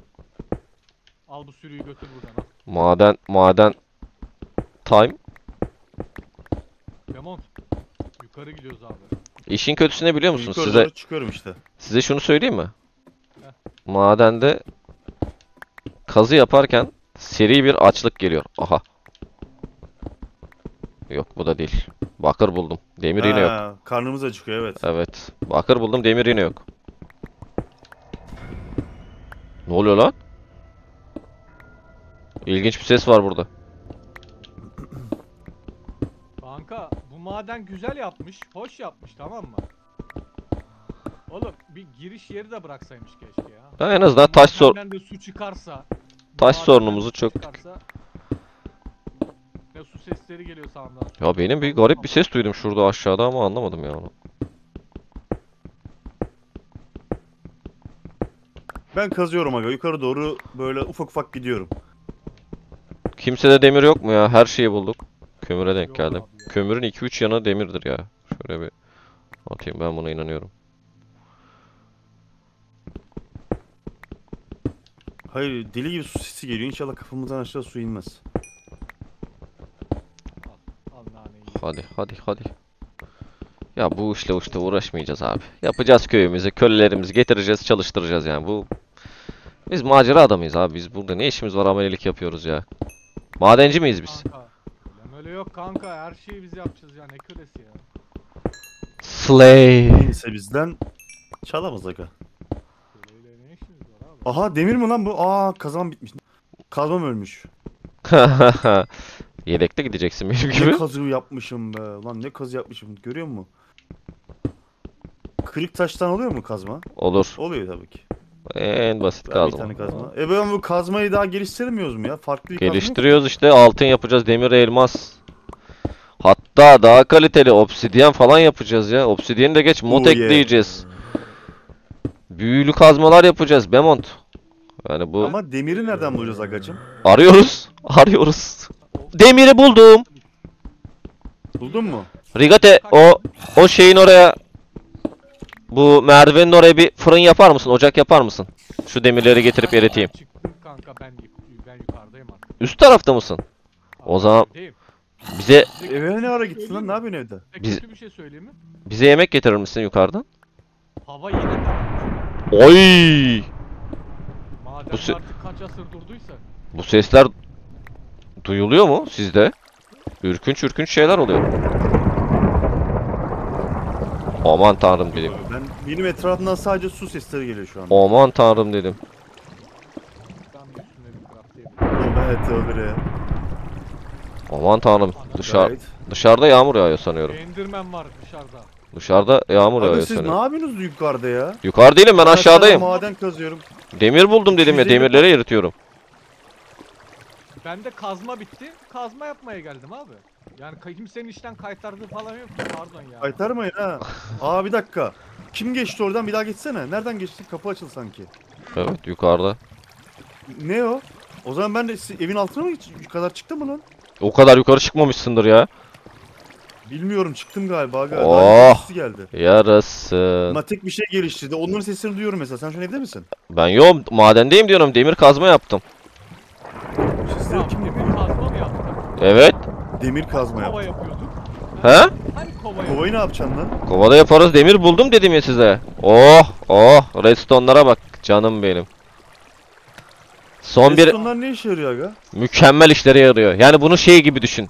Al bu sürüyü götür buradan. Maden, maden. Time. Bemont. Yukarı gidiyoruz abi. İşin kötüsü ne biliyor musunuz? Yukarı size çıkıyorum işte. Size şunu söyleyeyim mi? Heh. Madende kazı yaparken seri bir açlık geliyor. Aha. Yok bu da değil. Bakır buldum. Demir ha, yine yok. Karnımız acıkıyor evet. Evet. Bakır buldum, demir yine yok. Ne oluyor lan? İlginç bir ses var burada. Kanka bu maden güzel yapmış, hoş yapmış tamam mı? Oğlum bir giriş yeri de bıraksaymış keşke ya. Ya en azından taş sor. De su çıkarsa. Taş sorunumuzu çöktük. Ya su sesleri geliyor sağımdan. Ya benim bir garip bir ses duydum şurada aşağıda ama anlamadım ya onu. Ben kazıyorum aga, yukarı doğru böyle ufak ufak gidiyorum. Kimsede demir yok mu ya? Her şeyi bulduk. Kömüre denk yok geldim. Kömürün iki üç yanı demirdir ya. Şöyle bir atayım, ben buna inanıyorum. Hayır, deli gibi su sesi geliyor. İnşallah kafamızdan aşağı su inmez. Hadi hadi hadi. Ya bu işle uçta uğraşmayacağız abi. Yapacağız köyümüzü, kölelerimizi getireceğiz, çalıştıracağız yani. Bu biz macera adamıyız abi. Biz burada ne işimiz var, amelilik yapıyoruz ya. Madenci miyiz biz? Kanka. Öyle yok kanka, her şeyi biz yapacağız yani, kölesi ya. Slay. Neyse bizden çalamaz aga. Aha demir mi lan bu? Aa kazmam bitmiş. Kazmam ölmüş. Yedekte gideceksin benim gibi. Ne kazı yapmışım be. Lan ne kazı yapmışım görüyor musun? Kırık taştan oluyor mu kazma? Olur. Oluyor tabii ki. En basit ben kazma. Bir tane kazma. E ben bu kazmayı daha geliştirmiyoruz mu ya? Farklı bir geliştiriyoruz işte. Altın yapacağız, demir, elmas. Hatta daha kaliteli obsidiyen falan yapacağız ya. Obsidiyeni de geç, mod ekleyeceğiz. Yeah. Büyülü kazmalar yapacağız Bemont. Yani bu. Ama demiri nereden bulacağız agacım? Arıyoruz. Arıyoruz. Demiri buldum. Buldun mu? Rigate o o şeyin oraya, bu merdivenin oraya bir fırın yapar mısın? Ocak yapar mısın? Şu demirleri getirip eriteyim. Kanka ben, ben yukarıdayım artık. Üst tarafta mısın? Abi, o zaman deyim. Bize eve ne ara gitsin lan? Ne yapıyorsun evde? Biz... bir şey söyleyeyim mi? Bize yemek getirir misin yukarıdan? Hava yine tam. Oy! Madem bu se... artık kaç asır durduysa. Bu sesler duyuluyor mu sizde? Ürkünç ürkünç şeyler oluyor. Aman tanrım dedim. Ben, benim etrafımdan sadece su sesleri geliyor şu an. Aman tanrım dedim. Evet öyle. Aman tanrım. Dışar, evet. Dışarıda yağmur yağıyor sanıyorum. Enderman var dışarıda. Dışarıda yağmur abi yağıyor siz sanıyorum. Siz ne yapıyorsunuz yukarıda ya? Yukarı değilim ben, ben aşağıdayım. Maden kazıyorum. Demir buldum dedim ya, demirlere yırtıyorum. Ben de kazma bitti. Kazma yapmaya geldim abi. Yani kimsenin işten kaytardığı falan yok. Pardon ya. Kaytarmayın ha. Aa bir dakika. Kim geçti oradan, bir daha geçsene. Nereden geçti? Kapı açıldı sanki. Evet yukarıda. Ne o? O zaman ben de evin altına mı geçtim? Yukarı çıktım mı lan? O kadar yukarı çıkmamışsındır ya. Bilmiyorum, çıktım galiba. galiba. Oh. Geldi. Yarası. Matik bir şey geliştirdi. Onların sesini duyuyorum mesela. Sen şu an evde misin? Ben yok. Madendeyim diyorum. Demir kazma yaptım. Sizler kim demir kazma mı yaptı? Evet. Demir kazma yaptı. Kova yapıyorduk. He? Kovayı ne yapacaksın lan? Kovada yaparız. Demir buldum dedim ya size. Oh oh. Redstone'lara bak canım benim. Son bir... Redstone'lar ne işe yarıyor aga? Mükemmel işlere yarıyor. Yani bunu şey gibi düşün.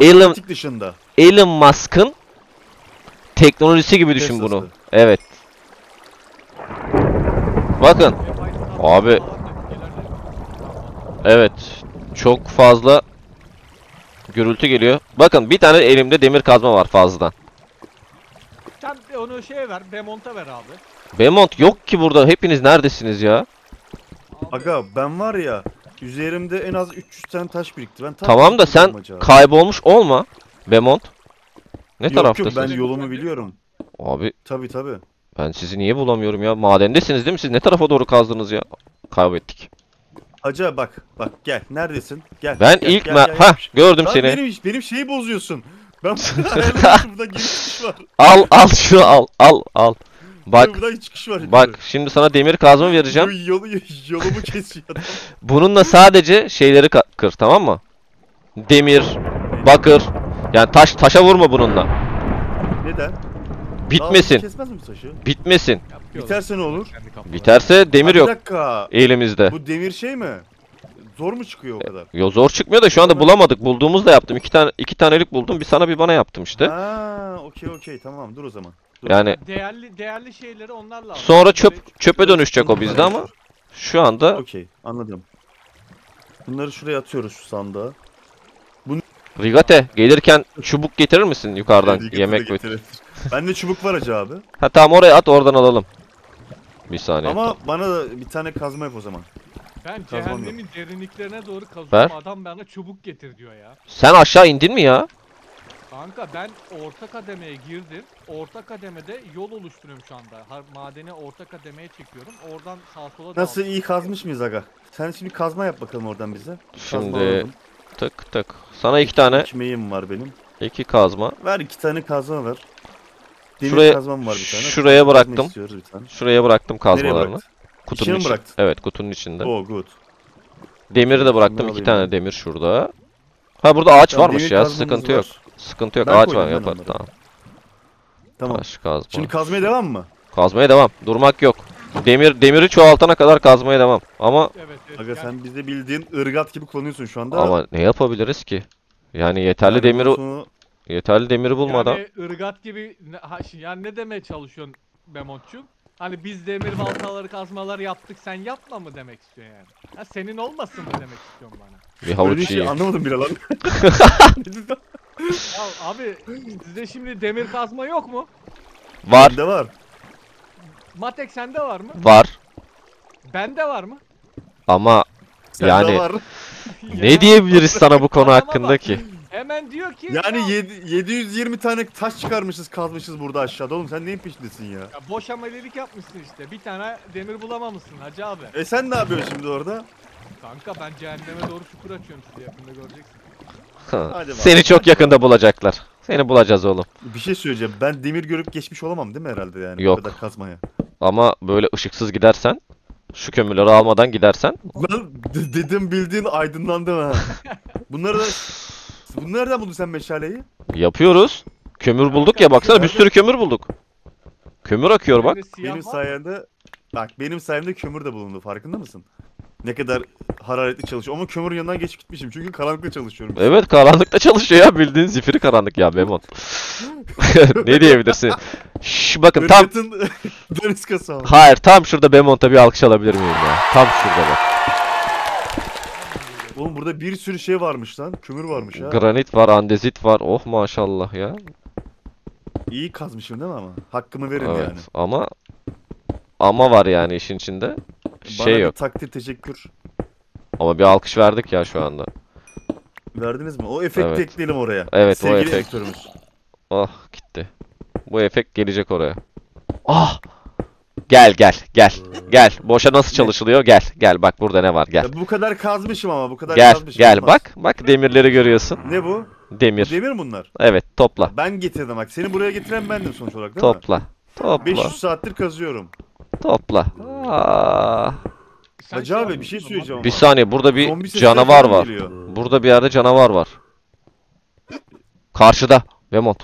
Elon... dışında. Elon Musk'ın teknolojisi gibi düşün Teslas'ı. Bunu. Evet. Bakın. Abi. Evet. Çok fazla... gürültü geliyor. Bakın bir tane elimde demir kazma var fazladan. Sen onu şeye ver, Bemont'a ver abi. Bemont yok ki burada. Hepiniz neredesiniz ya? Aga ben var ya, üzerimde en az üç yüz tane taş birikti. Ben tamam da sen acaba kaybolmuş olma Bemont. Ne yok, taraftasın? Yok ben yolumu biliyorum. Abi. Tabi tabi. Ben sizi niye bulamıyorum ya? Madendesiniz değil mi? Siz ne tarafa doğru kazdınız ya? Kaybettik. Acaba bak, bak gel, neredesin? Gel. Ben gel, ilk gel, gel, ha gördüm lan seni. Benim benim şeyi bozuyorsun. Ben burada giriş var. Al al şunu al al al. Bak. Çıkış var bak içinde. Şimdi sana demir kazma vereceğim. Yolu yolumu kesiyor. Bununla sadece şeyleri kır, tamam mı? Demir, bakır. Yani taş taşa vurma bununla. neden? Bitmesin. Bitmesin. Biterse ne olur? Biterse demir yok elimizde. Bu demir şey mi? Zor mu çıkıyor o kadar? Yo, zor çıkmıyor da şu anda bulamadık. Bulduğumuzda yaptım. İki tane iki tanelik buldum. Bir sana bir bana yaptım işte. Ha, okey okey tamam. Dur o zaman. Dur. Yani değerli değerli şeyleri onlarla. Sonra çöp çöpe dönüşecek o bizde ama şu anda. Okey, anladım. Bunları şuraya atıyoruz şu sandığa. Bunu... Rigate gelirken çubuk getirir misin yukarıdan? Rigate yemek götür. Bende çubuk var acaba abi. Ha tamam, oraya at, oradan alalım. Bir saniye. Ama tamam, bana da bir tane kazma yap o zaman. Ben cehennemin derinliklerine doğru kazıyorum. Ver. Adam bana çubuk getir diyor ya. Sen aşağı indin mi ya? Kanka ben orta kademeye girdim. Orta kademede yol oluşturuyorum şu anda. Madeni orta kademeye çekiyorum. Oradan sağ sola. Nasıl iyi kazmış mıyız aga? Sen şimdi kazma yap bakalım oradan bize. Şimdi tık tık. Sana iki tane. Ekmeğim var benim. İki kazma. Ver iki tane kazma ver. Demir şuraya kazmam var bir tane. Şuraya bıraktım. Tane. Şuraya bıraktım kazmalarını. Kutunun içinde. Evet, kutunun içinde. Oh, good. Demiri de bıraktım. Ben iki tane ya. Demir şurada. Ha burada ağaç tamam, varmış ya. Sıkıntı var. Yok. Sıkıntı yok. Ben ağaç var yapar. Tamam. Tamam. Kazma. Şimdi kazmaya devam mı? Kazmaya devam. Durmak yok. Demir demiri çoğaltana kadar kazmaya devam. Ama evet, evet, aga yani... sen bize bildiğin ırgat gibi kullanıyorsun şu anda. Ama ne yapabiliriz ki? Yani yeterli yani demiri sonu... yeterli demiri bulmadan. Yani ırgat gibi yani ne demeye çalışıyorsun Bemont'cum? Hani biz demir baltaları kazmaları yaptık, sen yapma mı demek istiyor yani? Ya senin olmasın mı demek istiyorum bana? Bir havuç şey anlamadım bile lan. Ya abi sizde şimdi demir kazma yok mu? Var. Bende var. Matek sende var mı? Var. Bende var mı? Ama sen yani var. Ne diyebiliriz sana bu konu hakkında ki? Hemen diyor ki yani yedi yüz yirmi tane taş çıkarmışız, kazmışız burada aşağıda. Oğlum sen neyin peşindesin ya? Ya boş amelilik yapmışsın işte. Bir tane demir bulamamışsın hacı abi. E sen ne yapıyorsun şimdi orada? Kanka ben cehenneme doğru çukur açıyorum size, yakında göreceksin. Ha. Seni çok yakında bulacaklar. Seni bulacağız oğlum. Bir şey söyleyeceğim. Ben demir görüp geçmiş olamam değil mi herhalde yani? Yok. O kadar kazmaya. Ama böyle ışıksız gidersen, şu kömürleri almadan gidersen. Lan dedim bildiğin aydınlandım ha. Bunları da... Bunu nereden buldun sen meşaleyi? Yapıyoruz. Kömür bulduk ya, baksana bir sürü kömür bulduk. Kömür akıyor bak. Benim sayemde bak benim sayemde kömür de bulundu, farkında mısın? Ne kadar hararetli çalışıyor ama kömürün yanından geçip gitmişim çünkü karanlıkta çalışıyorum. Evet karanlıkta çalışıyor ya, bildiğin zifiri karanlık ya Bemont. Ne diyebilirsin? Şşş bakın tam. Hayır tam şurada Bemont'a bir alkış alabilir miyim ya? Tam şurada bak. Oğlum burada bir sürü şey varmış lan. Kömür varmış ha. Granit var, andezit var. Oh maşallah ya. İyi kazmışım değil mi ama? Hakkımı verin evet, yani. Ama ama var yani işin içinde. Bana şey yok. Takdir, teşekkür. Ama bir alkış verdik ya şu anda. Verdiniz mi? O efekti evet. Ekleyelim oraya. Evet, sevgili o efekt. Ah gitti. Bu efekt gelecek oraya. Ah! Gel gel gel gel, boşa nasıl çalışılıyor, gel gel bak burada ne var, gel. Ya bu kadar kazmışım ama bu kadar gel, kazmışım. Gel gel bak bak demirleri görüyorsun. Ne bu? Demir. Demir bunlar. Evet topla. Ben getirdim bak, seni buraya getiren bendim sonuç olarak değil topla. Mi? Topla. beş yüz saattir kazıyorum. Topla. Aa. Hacı abi bir şey söyleyeceğim ama. Bir saniye burada bir zombi canavar var. Geliyor. Burada bir yerde canavar var. Karşıda Bemont.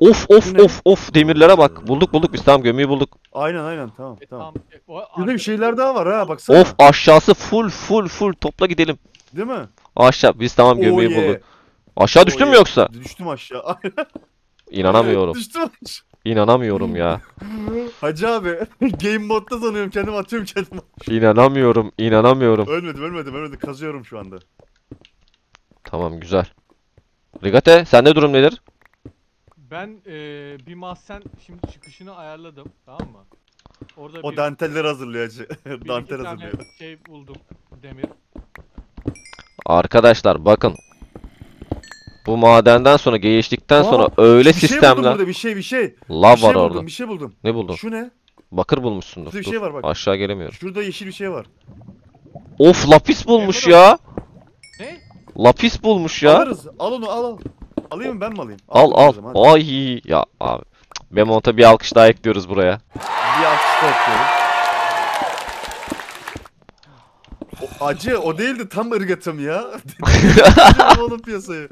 Of of of of demirlere bak. Bulduk bulduk biz, tam gömüyü bulduk. Aynen aynen tamam tamam. Burada bir şeyler daha var ha baksana. Of aşağısı full full full, topla gidelim. Değil mi? Aşağı biz tamam gömüyü oh, yeah. bulduk. Aşağı düştün oh, mü yeah. yoksa? Düştüm aşağı. İnanamıyorum. Düştüm aşağı. İnanamıyorum ya. Hacı abi game modda sanıyorum kendimi, atıyorum kendimi. İnanamıyorum inanamıyorum. Ölmedim ölmedim ölmedim, kazıyorum şu anda. Tamam güzel. Rigate sende durum nedir? Ben ee, bir mahzen şimdi çıkışını ayarladım, tamam mı? Orada o bir, danteller hazırlıyor hacı. Dantel hazırlıyor. Şey buldum, demir. Arkadaşlar bakın. Bu madenden sonra, geçtikten sonra öyle sistemler. Bir şey buldum burada, bir şey bir şey. Lav bir şey var buldum, orada. Bir şey buldum. Ne buldun? Şu ne? Bakır bulmuşsundur. Bir şey var bak. Aşağı gelemiyorum. Şurada yeşil bir şey var. Of lapis bulmuş ne, ya. Ne? Lapis bulmuş ya. Alırız. Al onu al al. Alayım ben mi alayım? Al al. al. Ay ya abi. Bemont'a bir alkış daha ekliyoruz buraya. Bir alkış daha ekliyoruz. O, acı o değildi tam ırgatım ya. Oğlum piyasayı.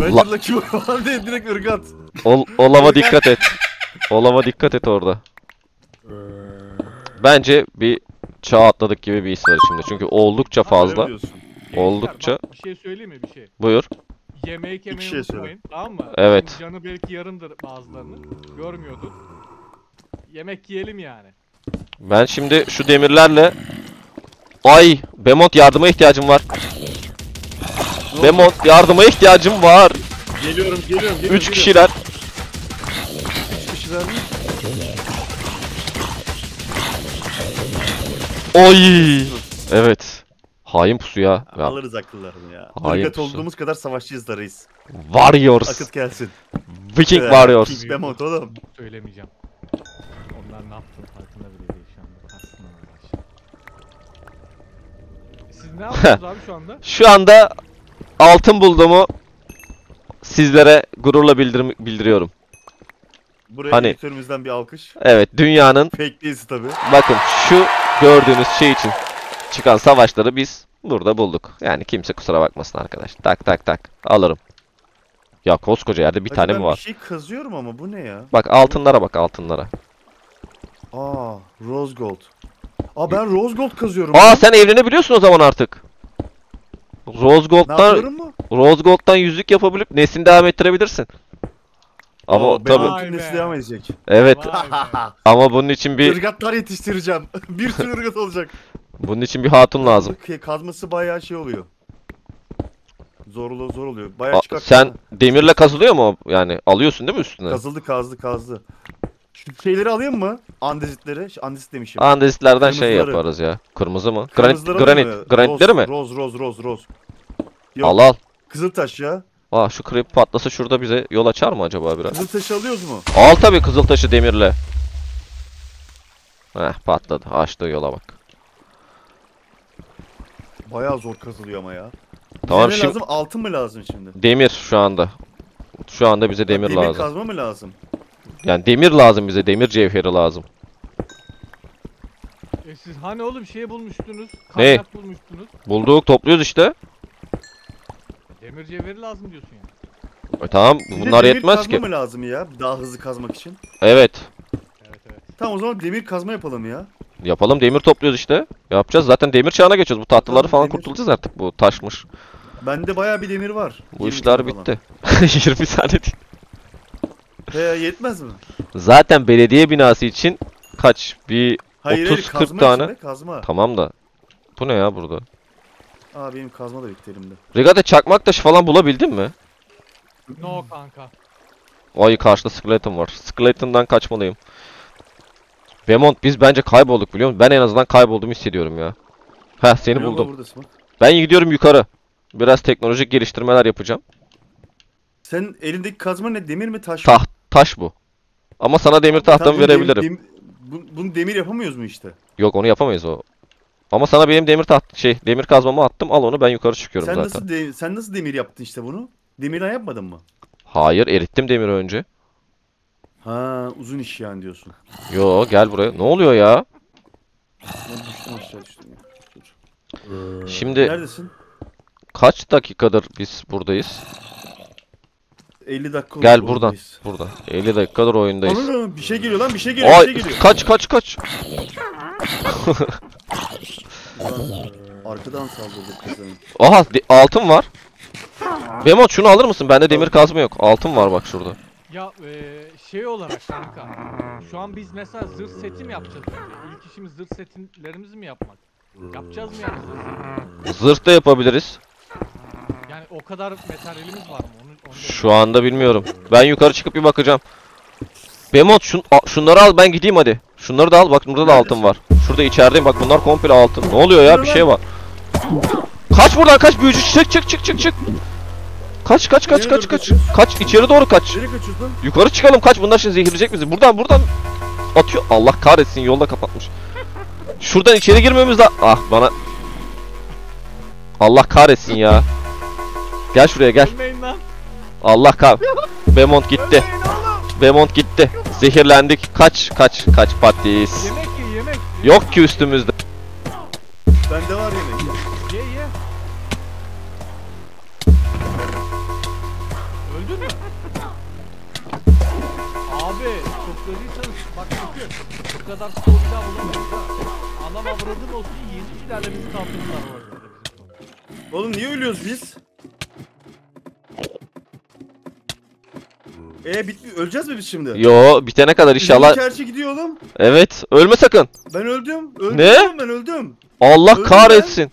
Ben yılda kim falan değil direkt ırgat. Ol, olava dikkat et. Olava dikkat et orada. Bence bir çağ atladık gibi bir his var şimdi. Çünkü oldukça fazla. Oldukça. Bak, bir şey söyleyeyim mi bir şey? Buyur. Yemek yemeyi şey unutmayın, tamam mı? Evet. Şimdi canı belki yarımdır bazılarının. Görmüyorduk. Yemek yiyelim yani. Ben şimdi şu demirlerle... Ay! Bemont yardıma ihtiyacım var. Bemont yardıma ihtiyacım var. Geliyorum, geliyorum. geliyorum Üç kişiler. Üç kişiler mi? Oy! Evet. Hain pusu ya. Ben... Alırız akıllarını ya. Hain olduğumuz kadar savaşçıyız da reis. Warriors. Akıt gelsin. Viking evet, Warriors. Viking Bemont oğlum. Söylemeyeceğim. Onlar ne yaptı? Farkında bile değil şu anda. Aslında siz ne yapıyorsunuz abi şu anda? Şu anda altın bulduğumu sizlere gururla bildir bildiriyorum. Buraya hani, editörümüzden bir alkış. Evet, dünyanın. Fake değilse tabii. Bakın şu gördüğünüz şey için çıkan savaşları biz burada bulduk. Yani kimse kusura bakmasın arkadaş. Tak tak tak. Alırım. Ya koskoca yerde bir Hadi tane mi var? Bir şey kazıyorum ama bu ne ya? Bak altınlara bak altınlara. Aa, rose gold. Aa ben rose gold kazıyorum. Aa ya. Sen evlenebiliyorsun o zaman artık. Rose gold'dan Rose gold'dan yüzük yapabilip neslini devam ettirebilirsin. Ama Aa, tabii nesli devam edecek. Evet. Ama bunun için bir ırgatlar yetiştireceğim. Bir sürü ırgat olacak. Bunun için bir hatun lazım. Kazması bayağı şey oluyor. Zorlu zor oluyor. Bayağı çıkar. Sen ya. Demirle kazılıyor mu? Yani alıyorsun değil mi üstüne? Kazıldı, kazdı, kazdı. Şu şeyleri alayım mı? Andezitleri. Andezit demişim. Andezitlerden Kırmızıları. Şey yaparız ya. Kırmızı mı? Granit, granit, mi? Granitleri roz, mi? Roz, roz, roz, roz. Yok. Al al. Kızıltaş ya. Aa şu creeper patlasa şurada bize yol açar mı acaba biraz? Kızıltaşı alıyoruz mu? Al tabii kızıltaşı demirle. Heh patladı. Açtığı yola bak. Bayağı zor kazılıyor ama ya. Tamam bize ne şimdi... lazım? Altın mı lazım şimdi? Demir şu anda. Şu anda bize demir, demir lazım. Demir kazma mı lazım? Yani demir lazım bize, demir cevheri lazım. E siz hani oğlum şey bulmuştunuz, kaynak bulmuştunuz. Bulduk, topluyoruz işte. Demir cevheri lazım diyorsun yani. E tamam, bir bunlar de yetmez ki. Demir kazma mı lazım ya, daha hızlı kazmak için? Evet. Evet, evet. Tamam o zaman demir kazma yapalım ya. Yapalım, demir topluyoruz işte. Yapacağız, zaten demir çağına geçiyoruz. Bu tahtaları tamam, falan demir. Kurtulacağız artık, bu taşmış. Bende bayağı bir demir var. Bu işler bitti. yirmi tane değil. He yetmez mi? Zaten belediye binası için kaç bir otuz kırk tane. İçinde, kazma. Tamam da. Bu ne ya burada? Aa benim kazma da bitti elimde. Rigate çakmak taşı falan bulabildin mi? No kanka. Ay karşıda skeleton var. Skeleton'dan kaçmalıyım. Bemont biz bence kaybolduk biliyor musun? Ben en azından kaybolduğumu hissediyorum ya. Heh seni Merhaba, buldum. Ben gidiyorum yukarı. Biraz teknolojik geliştirmeler yapacağım. Senin elindeki kazma ne? Demir mi taş mı? Taht, taş bu. Ama sana demir tahtamı verebilirim. Demir, dem, bunu demir yapamıyoruz mu işte? Yok onu yapamayız o. Ama sana benim demir taht şey demir kazmamı attım al onu ben yukarı çıkıyorum sen zaten. Nasıl de, sen nasıl demir yaptın işte bunu? Demirden yapmadın mı? Hayır erittim demiri önce. Ha uzun iş yani diyorsun. Yo gel buraya. Ne oluyor ya? Düştüm aşağı düştüm. Dur. Şimdi neredesin? Kaç dakikadır biz buradayız? elli dakika gel oldu, buradan oradayız. Burada elli dakikadır oyundayız. Anladım, bir şey geliyor lan bir şey geliyor. Ay, bir şey geliyor. Kaç kaç kaç. Arkadan saldırdı kızım. Aha altın var. Bemont şunu alır mısın? Bende demir kazma yok. Altın var bak şurada. Ya e, şey olarak kanka. Şu an biz mesela zırh seti mi yapacağız? Önce? İlk işimiz zırh setlerimizi mi yapmak? Yapacağız mı yani zırh? Zırh da yapabiliriz. Yani o kadar materyalimiz var mı? Onu, onu şu anda bilmiyorum. Ben yukarı çıkıp bir bakacağım. Bemont şun, şunları al ben gideyim hadi. Şunları da al bak burada da altın var. Şurada içerideyim bak bunlar komple altın. Ne oluyor ya bir şey var. Kaç buradan kaç büyücü çık çık çık çık çık. Kaç kaç kaç kaç kaç. Kaç içeri doğru kaç. Yukarı çıkalım kaç bunlar şimdi zehirleyecek bizi. Buradan buradan atıyor. Allah kahretsin yolda kapatmış. Şuradan içeri girmemiz lazım. Ah bana. Allah kahretsin ya. Gel şuraya gel. Allah kah. Bemont gitti. Bemont gitti. Zehirlendik. Kaç kaç kaç patis. Yemek ye, yemek. Yok ki üstümüzde. Bende var yemek. Ye ye. Öldün mü? Abi topladıysanız bak bakın bu kadar soğuk bir daha bulamayız ha. Anam avradım olsun yedi kişilerle bizi kaldırdılar bu arada. Oğlum niye ölüyoruz biz? Eee bitmiyor, öleceğiz mi biz şimdi? Yo bitene kadar inşallah. Bizim kerçe gidiyor oğlum. Evet ölme sakın. Ben öldüm. öldüm ne? Ben öldüm. Allah öldüm kahretsin. Ben.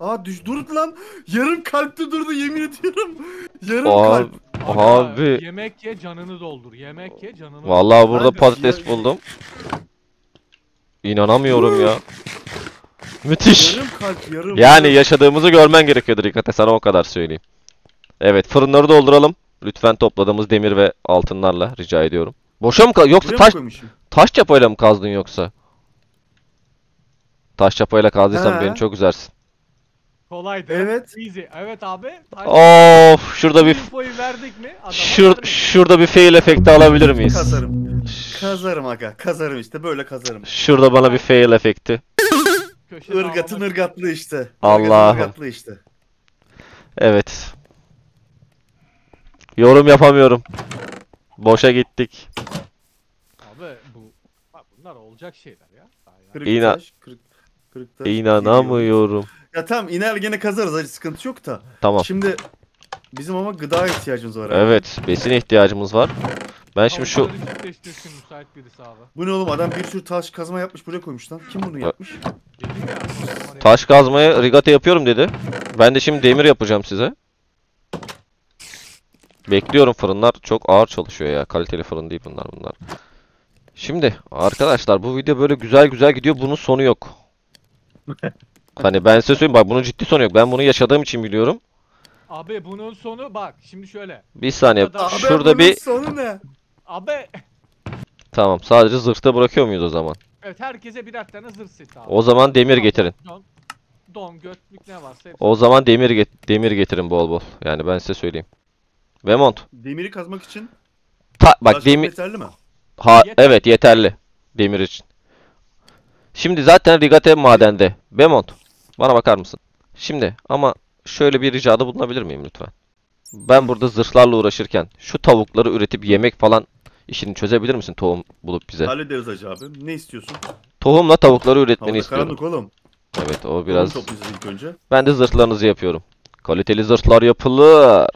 Aa düş durdu lan. Yarım kalpte durdu yemin ediyorum. Yarım abi, kalp. Abi. abi. Yemek ye canını doldur. Yemek ye canını. Vallahi burada abi, patates ya, buldum. İnanamıyorum ya. Müthiş. Yarım kalp, yarım yani yarım. Yaşadığımızı görmen gerekiyordur Rigate, sana o kadar söyleyeyim. Evet fırınları dolduralım. Lütfen topladığımız demir ve altınlarla rica ediyorum. Boşa mı yoksa buraya taş taş çapayla mı kazdın yoksa? Taş çapayla kazdıysan beni çok üzersin. Kolaydı. Evet. Easy. Evet abi. Of şurada bir verdik mi? Şur şurada bir fail efekti alabilir miyiz? Kazarım. Kazarım aga. Kazarım işte böyle kazarım. Şurada bana bir fail efekti. Irgatın ırgatlı işte. Allah'ım. Irgatlı işte. Evet. Yorum yapamıyorum. Boşa gittik. Abi bu bunlar olacak şeyler ya. Kırık İna taş, kırık, kırık taş, İnanamıyorum. Ya tamam iner gene kazarız hadi sıkıntı yok da. Tamam. Şimdi bizim ama gıda ihtiyacımız var. Evet abi. Besine ihtiyacımız var. Ben şimdi şu... Bu ne oğlum adam bir sürü taş kazma yapmış buraya koymuş lan. Kim bunu yapmış? Taş kazmayı Rigate yapıyorum dedi. Ben de şimdi demir yapacağım size. Bekliyorum fırınlar çok ağır çalışıyor ya. Kaliteli fırın değil bunlar bunlar. Şimdi arkadaşlar bu video böyle güzel güzel gidiyor. Bunun sonu yok. Hani ben size söyleyeyim bak bunun ciddi sonu yok. Ben bunu yaşadığım için biliyorum. Abi bunun sonu bak şimdi şöyle. Bir saniye abi, şurada bunun bir... sonu ne? Abi. Tamam sadece zırhta bırakıyor muyuz o zaman? Evet herkese birer tane zırh seti abi. O zaman demir getirin. Don, don götlük ne varsa hepsi. O zaman demir get demir getirin bol bol. Yani ben size söyleyeyim. Bemont. Demiri kazmak için. Ta bak demir yeterli mi? Ha yeterli. Evet yeterli demir için. Şimdi zaten Rigate madende. Bemont. Bana bakar mısın? Şimdi ama şöyle bir ricada bulunabilir miyim lütfen? Ben burada zırhlarla uğraşırken şu tavukları üretip yemek falan işini çözebilir misin tohum bulup bize? Hallederiz hacı abi. Ne istiyorsun? Tohumla tavukları üretmeni havada istiyorum. Karanlık oğlum. Evet o biraz. İlk önce. Ben de zırhlarınızı yapıyorum. Kaliteli zırhlar yapılır.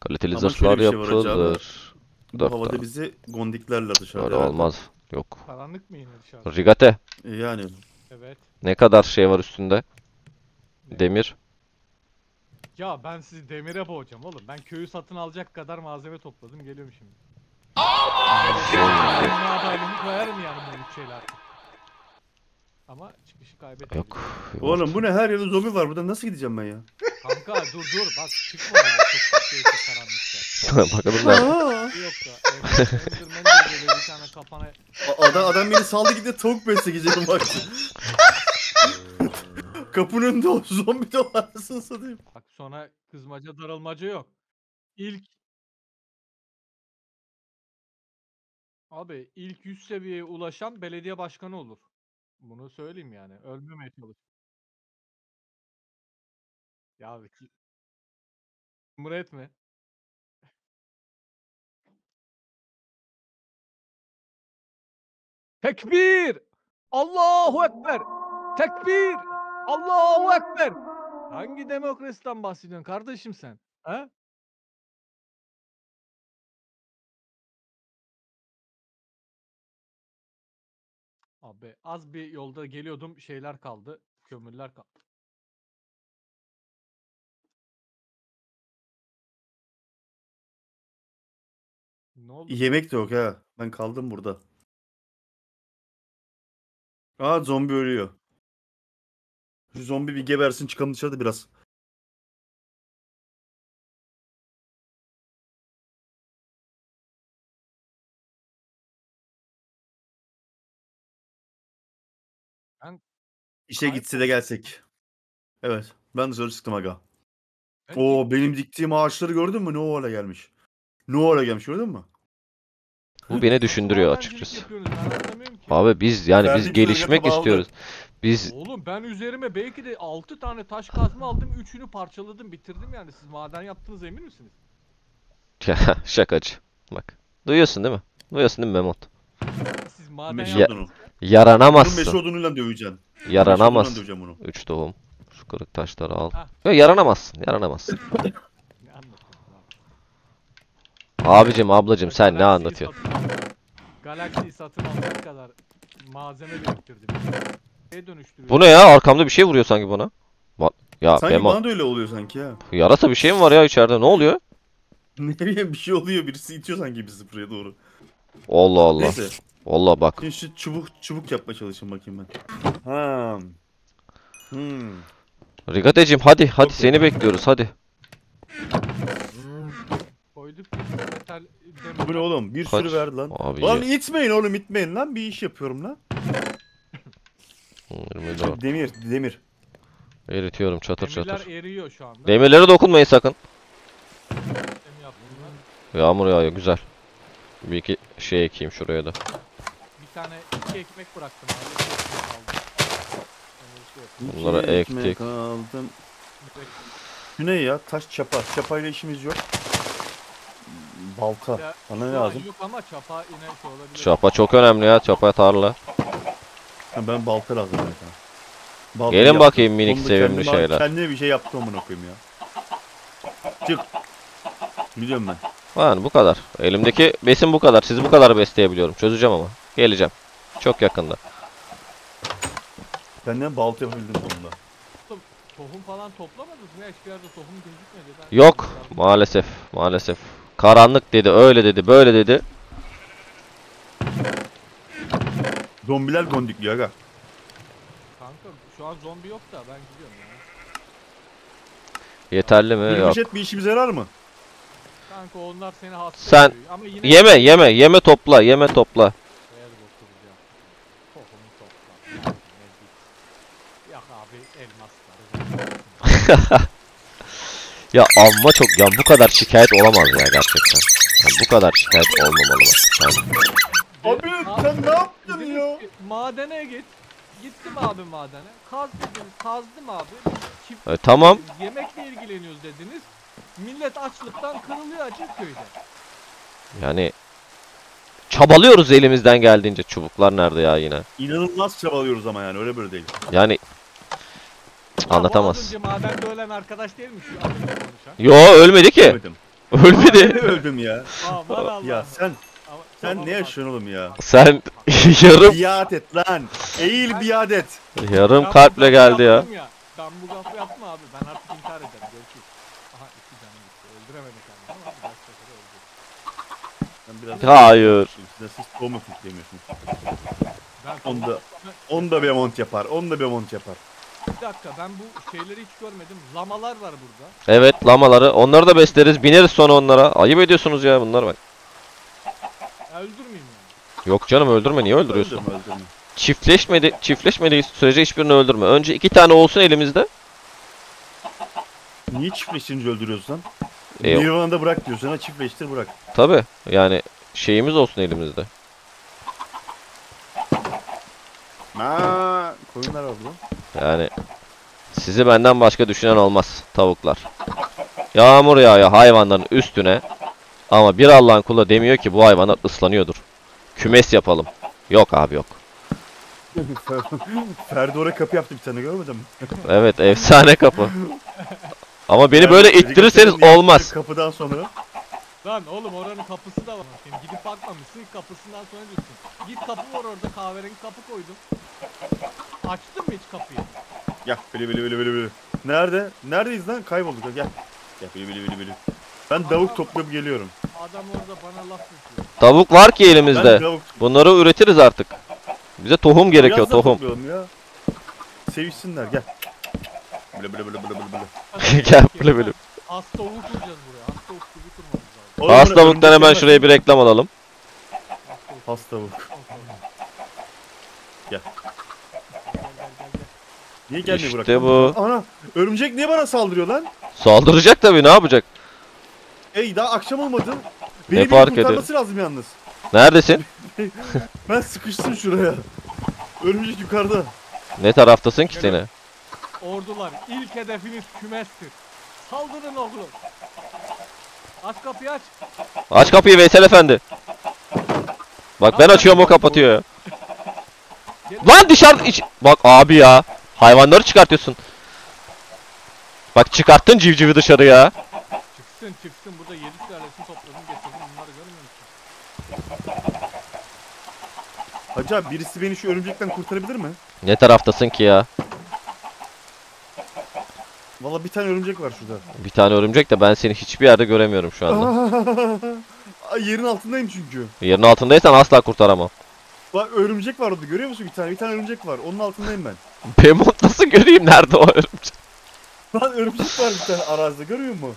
Kaliteli ama zırhlar şey yapılır. Bu havada tane. Bizi gondiklerle dışarıda. Öyle olmaz. Yok. Karanlık mı yine dışarıda? Rigate. Yani. Evet. Ne kadar şey var üstünde? Ne? Demir. Ya ben sizi demire boğacağım oğlum. Ben köyü satın alacak kadar malzeme topladım. Geliyorum şimdi. Aman adaylığımı koyarım yani bu şeyler. Ama çıkışı kaybettim. Yok, yok. Oğlum bu ne her yerde zombi var. Burada nasıl gideceğim ben ya? Kanka dur dur bak çıkma ya. Çok şey karanlıkta. Bakalım lan. Yok da. Enderman böyle bir tane kafana. Adam adam beni saldı gitti tavuk besle gideceğim bak. Kapının önünde o zombi de varasını satayım. Bak sonra kızmaca darılmaca yok. İlk Abi ilk yüz seviyeye ulaşan belediye başkanı olur. Bunu söyleyeyim yani. Ölmemeye çalış. Ya Murat mı? Tekbir! Allahu Ekber! Tekbir! Allahu Ekber! Hangi demokrasiden bahsediyorsun kardeşim sen? He? Abi az bir yolda geliyordum şeyler kaldı, kömürler kaldı. Ne oldu? Yemek de yok ha. Ben kaldım burada. Aa zombi ölüyor. Şu zombi bir gebersin çıkalım dışarıda biraz. Ben... İşe Kay... gitse de gelsek. Evet. Ben dışarı çıktım aga. Ben... Oo benim diktiğim ağaçları gördün mü? Ne o hale gelmiş. Ne hale gelmiş gördün mü? Bu beni düşündürüyor açıkçası. Abi biz yani ben biz gelişmek istiyoruz. Biz... Oğlum ben üzerime belki de altı tane taş kazma aldım. üçünü parçaladım bitirdim yani. Siz maden yaptınız emin misiniz? Şakacı. Bak. Duyuyorsun değil mi? Duyuyorsun değil mi Memont? Siz maden ya onu. Yaranamazsın. Meşe odunuyla döveceksin. Yaranamazsın. Üç doğum. Şu kırık taşları al. Ya, yaranamazsın. Yaranamazsın. Abicim ablacım sen Galaksiyi ne anlatıyorsun? Galaksiyi satın almak kadar malzeme biriktirdim. Neye dönüştürüyor? Bu ne ya? Arkamda bir şey vuruyor sanki bana. Ya sanki Bemo... bana da öyle oluyor sanki ya. Yarasa bir şey mi var ya içeride? Ne oluyor? Ne bileyim bir şey oluyor. Birisi itiyor sanki bizi buraya doğru. Allah Allah. Neyse. Valla bak. Şimdi şu çubuk çubuk yapma çalışın bakayım ben. Ha. Hmm. Rigateciğim hadi hadi Çok seni iyi. bekliyoruz hadi. Koyduk. Bu ne oğlum? Bir Kaç. sürü verdi lan. Abi lan ya. itmeyin oğlum itmeyin lan. Bir iş yapıyorum lan. Demir demir. Eritiyorum çatır Demirler çatır. Eriyor şu anda. Demirlere dokunmayın sakın. Yağmur yağıyor güzel. Bir iki şey ekeyim şuraya da. Bir tane iki ekmek bıraktım. Bunlara ektik. Güney ya taş çapa. Çapayla işimiz yok. Balta. Ya, bana ne lazım? Yok ama çapa yine şey olabilir. Çapa çok önemli ya. Çapa tarla. Ha, ben balta lazım. Balta Gelin yaptım. bakayım minik Sonunda sevimli şeyler. Kendine bir şey yaptım amına koyayım ya. Çık. Biliyorum ben. Yani bu kadar. Elimdeki besin bu kadar. Sizi bu kadar besleyebiliyorum. Çözeceğim ama. Geleceğim. Çok yakında. Senden balta yapabildim sonunda. Tohum falan toplamadınız mı? Hiçbir yerde tohum gözükmedi. Ben Yok. Maalesef. Maalesef. Karanlık dedi. Öyle dedi. Böyle dedi. Zombiler gondikli aga. Kanka şu an zombi yok da ben gidiyorum yani. Yeterli mi? Yok. Bir işimize yarar mı? Kanka onlar seni hasta Sen ediyor. Ama yine yeme yeme yeme topla yeme topla. Ya amma çok ya bu kadar şikayet olamaz ya gerçekten. Yani bu kadar şikayet olmamalı bak. Abi sen ne yaptın ya? Madene git. Gittim abi madene. Kaz dedim, kazdım abi. Çift, e, tamam. Yemekle ilgileniyoruz dediniz. Millet açlıktan kırılıyor açık köyde. Yani çabalıyoruz elimizden geldiğince. Çubuklar nerede ya yine? İnanılmaz çabalıyoruz ama yani öyle böyle değil. Yani ya anlatamaz. Madende ölen arkadaş değil mi şu adamla konuşan? Yo ölmedi ki. Ölmedim. Ölmedi. Öldüm ya. Aa, ya sen sen ne yaşıyorsun oğlum ya? Sen yarım biat et lan. Eğil ben... biat et. Yarım ben kalple geldi ya. ya. Ben bu gafı yapma abi. Ben artık intihar ederim. Görüşürüz. Hayır. Siz tohumu fitlemiyorsunuz. Onda, onda Bemont yapar. Onda Bemont yapar. Bir dakika ben bu şeyleri hiç görmedim. Lamalar var burada. Evet lamaları. Onları da besleriz. Bineriz sonra onlara. Ayıp ediyorsunuz ya bunlar bak. Öldürmeyeyim yani. Yok canım öldürme. Niye öldürüyorsun? Öldürme, öldürme. Çiftleşmedi, çiftleşmediği sürece hiçbirini öldürme. Önce iki tane olsun elimizde. Niye çiftleştirince öldürüyorsun? E, bir anda bırak diyorsun ha çiftleştir bırak. Tabi yani şeyimiz olsun elimizde. Maa koyunlar oldu. Yani sizi benden başka düşünen olmaz tavuklar. Yağmur yağıyor hayvanların üstüne. Ama bir Allah'ın kula demiyor ki bu hayvanlar ıslanıyordur. Kümes yapalım. Yok abi yok. Ferdi oraya kapı yaptı bir tane görmedin mi? Evet efsane kapı. Ama beni yani böyle ittirirseniz olmaz. Kapıdan sonra. Lan oğlum oranın kapısı da var. Şimdi gidip bakmamışsın kapısından sonra diyorsun. Git kapı var orada kahverengi kapı koydum. Açtın mı hiç kapıyı? Gel bili bili bili bili. Nerede? Neredeyiz lan? Kaybolduk. Gel. Gel bili bili bili bili. Ben adam, tavuk toplayıp geliyorum. Adam orada bana laf tutuyor. Tavuk var ki elimizde. Bunları üretiriz artık. Bize tohum gerekiyor Biraz tohum. Ya. Sevişsinler gel. Bile bile bile bile bile. Gel bile bile. Az tavuk kuracağız buraya. Az tavuk gibi kurmamız lazım. Az tavuktan hemen şuraya bir reklam alalım. Az tavuk. Gel. Niye gelmiyor buraya? İşte bu. Ana örümcek niye bana saldırıyor lan? Saldıracak tabii ne yapacak? Ey daha akşam olmadı. Beni ne fark ediyor? Kurtarması lazım yalnız. Neredesin? Ben sıkıştım şuraya. Örümcek yukarıda. Ne taraftasın ki seni? Ordular ilk hedefiniz kümestir. Saldırın oğlum. Aç kapıyı, aç. Aç kapıyı Veysel Efendi. Bak ben açıyorum, o kapatıyor. Lan dışarı iç... Bak abi ya. Hayvanları çıkartıyorsun. Bak çıkarttın civcivi dışarı ya. Çıksın çıksın, burada yedi sülalesini topladım getirdim, bunları görmüyor musun? Hacı abi, birisi beni şu örümcekten kurtarabilir mi? Ne taraftasın ki ya? Valla bir tane örümcek var şurada. Bir tane örümcek de ben seni hiçbir yerde göremiyorum şu anda. Yerin altındayım çünkü. Yerin altındaysan asla kurtaramam. Bak örümcek var orada, görüyor musun bir tane? Bir tane örümcek var, onun altındayım ben. Bemont nasıl göreyim, nerede o örümcek? Lan örümcek var bir tane arazide, görüyor musun?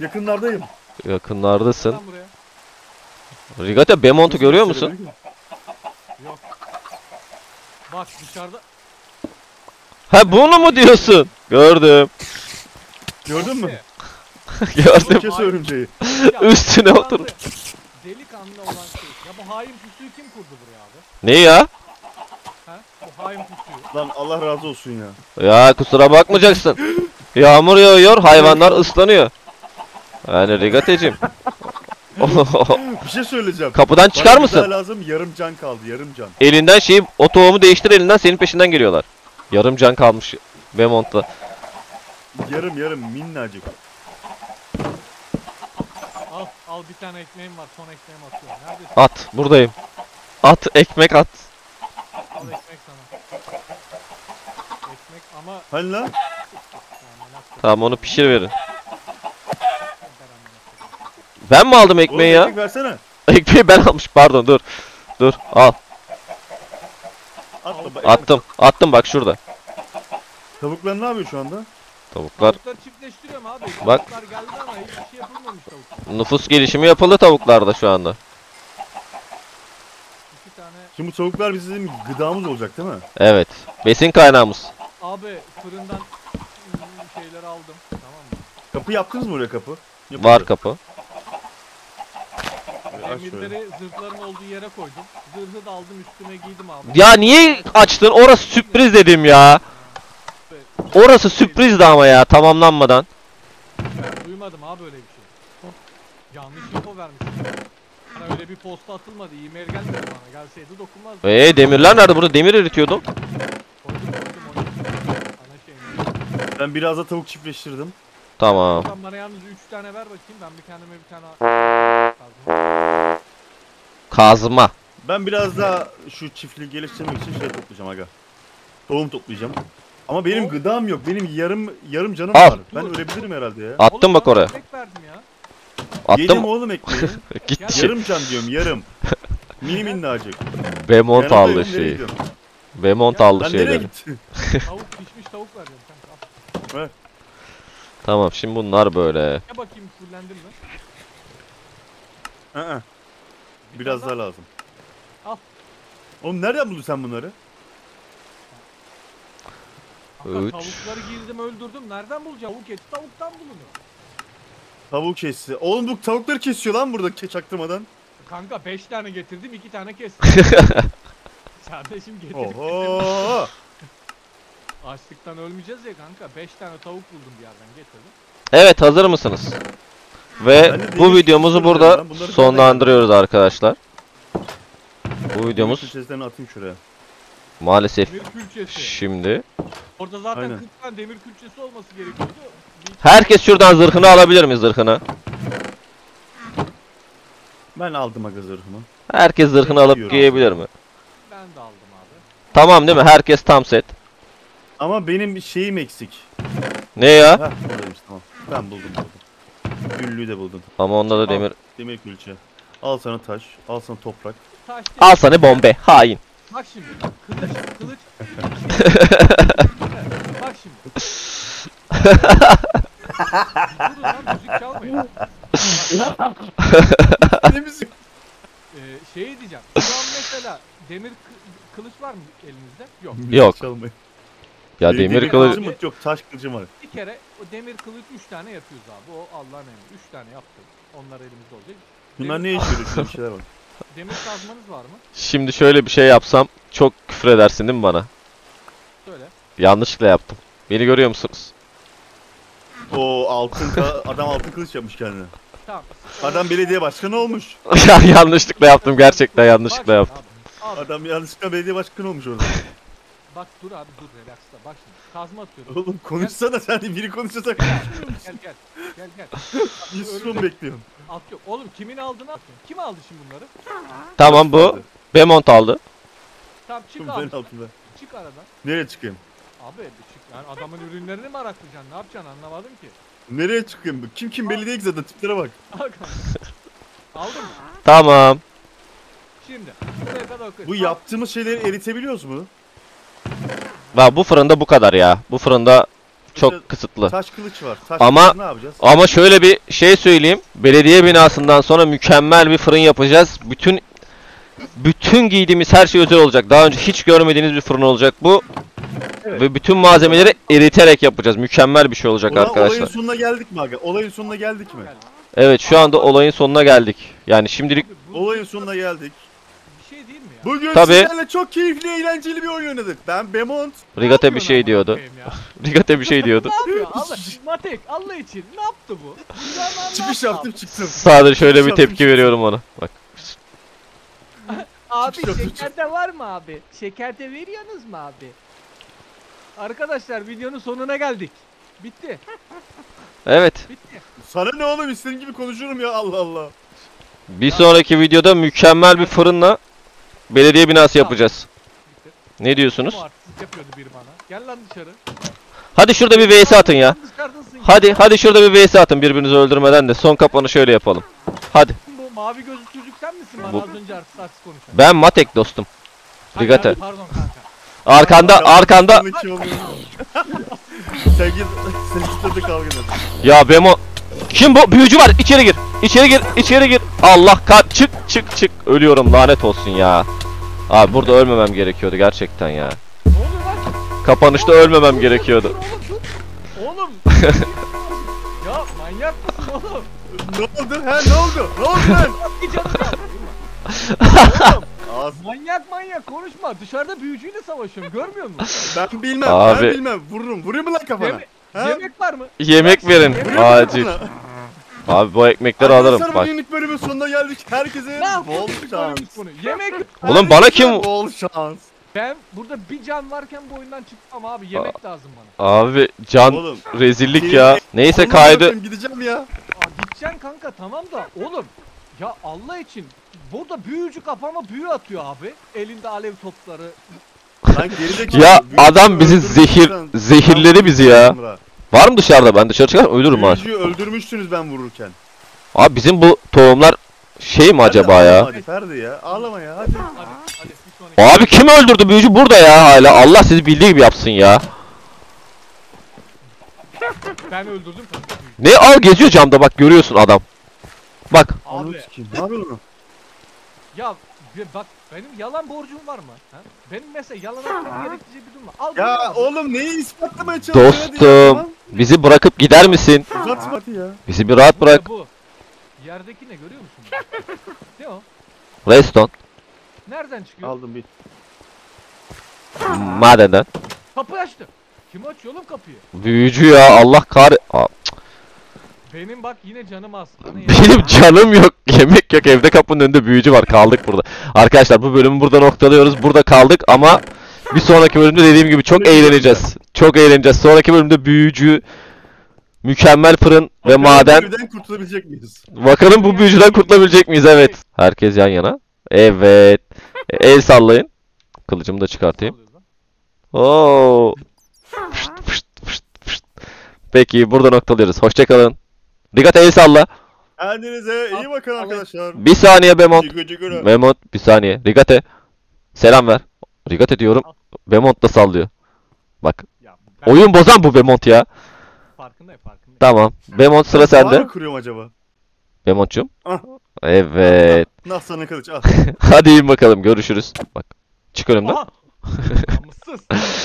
Yakınlardayım. Yakınlardasın. Rigate, Bemont'u görüyor musun? Yok. Bak dışarıda. Ha bunu mu diyorsun? Gördüm. Gördün mü? Gördüm. Kes örümceği. Üstüne otur. Delikanlı olan şey. Ya bu hain pusuyu kim kurdu buraya abi? Ne ya? Ha? Bu hain pusuyu. Lan Allah razı olsun ya. Ya kusura bakmayacaksın. Yağmur yağıyor, hayvanlar ıslanıyor. Yani Rigateciğim. Bir şey söyleyeceğim. Kapıdan çıkar bana mısın? Lazım, yarım can kaldı, yarım can. Elinden şeyi, o tohumu değiştir elinden, senin peşinden geliyorlar. Yarım can kalmış Bemont'ta. Yarım yarım minnacık. Al, al bir tane ekmeğim var, son ekmeğim atıyorum. Neredesin? At, buradayım. At, ekmek at. Al ekmek sana. Ekmek ama... Hani lan? Tamam onu pişir verin. Ben mi aldım ekmeği ya? Ekmek versene. Ekmeği ben almış, pardon dur. Dur al. Atla, attım. Attım bak şurada. Tavuklar ne yapıyor şu anda? Tavuklar. Tavuklar çiftleştiriyor mu abi? Bak. Tavuklar geldi ama hiçbir şey yapılmamış tavuklar. Nüfus gelişimi yapıldı tavuklarda şu anda. İki tane. Şimdi bu tavuklar bizim gıdamız olacak değil mi? Evet. Besin kaynağımız. Abi fırından şeyleri aldım. Tamam mı? Kapı yaptınız mı oraya kapı? Yapıldı. Var kapı. Emirleri zırhların olduğu yere koydum. Zırhı da aldım, üstüme giydim abi. Ya niye açtın? Orası sürpriz dedim ya. Orası sürprizdi ama ya, tamamlanmadan. Duymadım abi öyle bir şey. Yanlış info vermişsin. Bana öyle bir posta atılmadı. E-mail gelmedi bana. Gelseydi dokunmazdı. Eee demirler nerede? Burada demir eritiyordum. Koydum koydum. Ben biraz da tavuk çiftleştirdim. Tamam. Bana yalnız üç tane ver bakayım. Ben bir kendime bir tane... Kazma. Ben biraz daha şu çiftliği geliştirmek için şey toplayacağım aga. Tohum toplayacağım. Ama benim gıdam yok. Benim yarım yarım canım al var. Ben ölebilirim herhalde ya. Attım oğlum, bak oraya. Ya. Attım. Yedim oğlum ekmeği. Git. Yarım can diyorum, yarım. Mini minnacık. Bemont aldı şeyi. Bemont aldı şeyleri. Tavuk pişmiş tavuk ver canım. Ver. Tamam şimdi bunlar böyle. Ya bakayım fullendim mi? Hı. Biraz daha lazım. Al. Oğlum nereden buldun sen bunları? üç. Tavukları girdim öldürdüm. Nereden bulacağım? Tavuk eti tavuktan bulunuyor. Tavuk kesi. Oğlum bu tavukları kesiyor lan burada çaktırmadan. Kanka beş tane getirdim, iki tane kestim. Kardeşim getirdim. Oho. Açlıktan ölmeyeceğiz ya kanka. beş tane tavuk buldum bir yerden, getirdim. Evet hazır mısınız? Ve yani bu videomuzu burada sonlandırıyoruz arkadaşlar. Bu videomuz atayım şuraya. Maalesef şimdi orada zaten aynen. kırk tane demir külçesi olması gerekiyordu. Herkes şuradan zırhını alabilir mi, zırhını? Ben aldım aga zırhımı. Herkes zırhını ben alıp giyiyorum. Giyebilir mi? Ben de aldım abi. Tamam değil mi? Herkes tam set. Ama benim bir şeyim eksik. Ne ya? Heh, tamam. Ben buldum. buldum. Güllüğü de buldum. Ama onda da demir. Al, demir külçe. Al sana taş, al sana toprak. Taş al sana bombe, hain. Bak şimdi, kılıç, kılıç. Bak şimdi. Durun lan, müzik çalmayın. Ne müzik? Ee, şey diyeceğim, şu an mesela demir kılıç var mı elinizde? Yok. Yok. Çalmayın. Ya demir, demir kılıç mı? Yok, taş kılıcım var. Bir kere o demir kılıç üç tane yapıyoruz abi. O Allah'ın emri. üç tane yaptık. Onlar elimizde olacak. Bunlar demir... ne iş görüyorsun? Bir şeyler var. Demir kazmanız var mı? Şimdi şöyle bir şey yapsam çok küfür edersin değil mi bana? Söyle. Yanlışlıkla yaptım. Beni görüyor musunuz? Oo altın adam altın kılıç yapmış kendine. Tamam. Adam belediye başkanı olmuş. Yanlışlıkla yaptım, gerçekten yanlışlıkla bak, yaptım. Abi, adam yanlışlıkla belediye başkanı olmuş orada. Bak dur abi dur, relaxla bak şimdi. Kazma atıyorum. Oğlum konuşsana sen de, biri konuşacak. Gel gel. Gel gel. Yusuf'u bekliyorum. At yok. Oğlum kimin aldığını at. Kim aldı şimdi bunları? Tamam bu. Bemont aldı. Tamam çık abi. Ben aldım ben. Çık aradan. Nereye çıkayım? Abi çık. Yani adamın ürünlerini mi araklayacaksın? Ne yapacaksın anlamadım ki. Nereye çıkayım? Kim kim belli değil ki zaten, tiplere bak. Aldın mı? Tamam. Şimdi. Kadar bu yaptığımız şeyleri eritebiliyoruz mu? Bak bu fırında bu kadar ya. Bu fırında çok işte kısıtlı. Taş kılıç var. Taş ama kılıç ne yapacağız? Ama şöyle bir şey söyleyeyim. Belediye binasından sonra mükemmel bir fırın yapacağız. Bütün bütün giydiğimiz her şey özel olacak. Daha önce hiç görmediğiniz bir fırın olacak bu. Evet. Ve bütün malzemeleri eriterek yapacağız. Mükemmel bir şey olacak Ola, arkadaşlar. Olayın sonuna geldik mi aga? Olayın sonuna geldik mi? Evet şu anda olayın sonuna geldik. Yani şimdilik olayın sonuna geldik. Bugün tabii sizlerle çok keyifli, eğlenceli bir oyun oynadık. Ben Bemont. Rigate bir şey diyordu. Rigate bir şey diyordu. Ne yapıyor? Allah, Matek, Allah için ne yaptı bu? Çıkış yaptım, çıktım. Sadece şöyle çıkış bir tepki çıktım. Veriyorum ona. Bak. Abi şekerde var mı abi? Şekerde veriyorsunuz mu abi? Arkadaşlar videonun sonuna geldik. Bitti. Evet. Bitti. Sana ne oğlum, istediğin gibi konuşurum ya, Allah Allah. Bir sonraki videoda mükemmel bir fırınla belediye binası yapacağız. Ne diyorsunuz? Gel lan dışarı. Hadi şurada bir vs atın ya. Hadi hadi şurada bir vs atın birbirinizi öldürmeden de son kapanışı şöyle yapalım. Hadi. Bu mavi gözlü çocuk sen misin bana az önce artist artist konuşan? Ben Matek dostum. Rigate. Pardon kanka. Arkanda arkanda. Ya Bemo. Kim bu? Büyücü var. İçeri gir. İçeri gir. İçeri gir. Allah kaç. Çık çık çık. Ölüyorum, lanet olsun ya. Abi burada ölmemem gerekiyordu gerçekten ya. Ne oluyor lan? Kapanışta oğlum, ölmemem dur, gerekiyordu. Dur, dur, oğlum. Ya manyak mısın oğlum? Ne oldu? He ne oldu? Ne oldu lan? Oğlum, manyak manyak konuşma. Dışarıda büyücüyle savaşıyorum. Görmüyor musun? Ben bilmem. Abi. Ben bilmem. Vururum. Vurayım mı lan kafana? Yeme ha? Yemek var mı? Yemek verin. Yemek acil. Abi bu ekmekleri abi alırım bak. Bugünlük bölümün sonuna geldik. Herkese bol şans. Yemek. Oğlum bana kim? Bol şans. Ben burada bir can varken bu oyundan çıktım abi, yemek A lazım bana. Abi can oğlum, rezillik ya. Neyse oğlum, kaydı. Gideceğim ya. Aa, gideceksin kanka tamam da oğlum. Ya Allah için burada büyücü kafama büyü atıyor abi. Elinde alev topları. Lan gerideki. Ya adam bizi zehir zehirleri bizi ya. Var mı dışarıda? Ben dışarı çıkarsam ölürüm abi. Büyücüyü öldürmüştünüz ben vururken. Abi bizim bu tohumlar şey mi acaba ya? Ferdi ya. Ağlama ya. Hadi. Hadi. Abi kim öldürdü? Büyücü burada ya hala. Allah sizi bildiği gibi yapsın ya. Ben öldürdüm. Ne? Al geziyor camda bak, görüyorsun adam. Bak. Abi. Ya bak benim yalan borcum var mı? Ha? Benim mesela yalan atmam gerektiği bir durum var. Al ya abi. Oğlum neyi ispatlamaya çalışıyorsun? Dostum bizi bırakıp gider misin? Uzatmadı ya. Bizi bir rahat bu bırak. Bu. Yerdeki ne görüyor musun? Ne o? Redstone. Nereden çıkıyor? Aldım bir. Madenden. Kapı açtı. Kim açıyor oğlum kapıyı? Büyücü ya, Allah kahret. Benim bak yine canım az. Benim canım yok. Yemek yok. Evde kapının önünde büyücü var. Kaldık burada. Arkadaşlar bu bölümü burada noktalıyoruz. Burada kaldık ama bir sonraki bölümde dediğim gibi çok eğleneceğiz. Çok eğleneceğiz. Sonraki bölümde büyücü, mükemmel fırın ve maden. Büyücüden kurtulabilecek miyiz? Bakalım bu büyücüden kurtulabilecek miyiz? Evet. Herkes yan yana. Evet. El sallayın. Kılıcımı da çıkartayım. Oo. Pışt pışt pışt pışt. Peki burada noktalıyoruz. Hoşçakalın. Rigate el salla. Kendinize iyi bakın arkadaşlar. Bir saniye Bemont. Bemont bir saniye. Rigate. Selam ver. Rigate diyorum. Bemont da sallıyor. Bak. Ya, oyun bozan bu Bemont ya. Farkındayım, farkındayım. Tamam. Bemont sıra sende. Ne kuruyorum acaba? Bemont'cum. Ah. Evet. Nasıl sana kılıç al. Hadi in bakalım, görüşürüz. Bak. Çık önümden.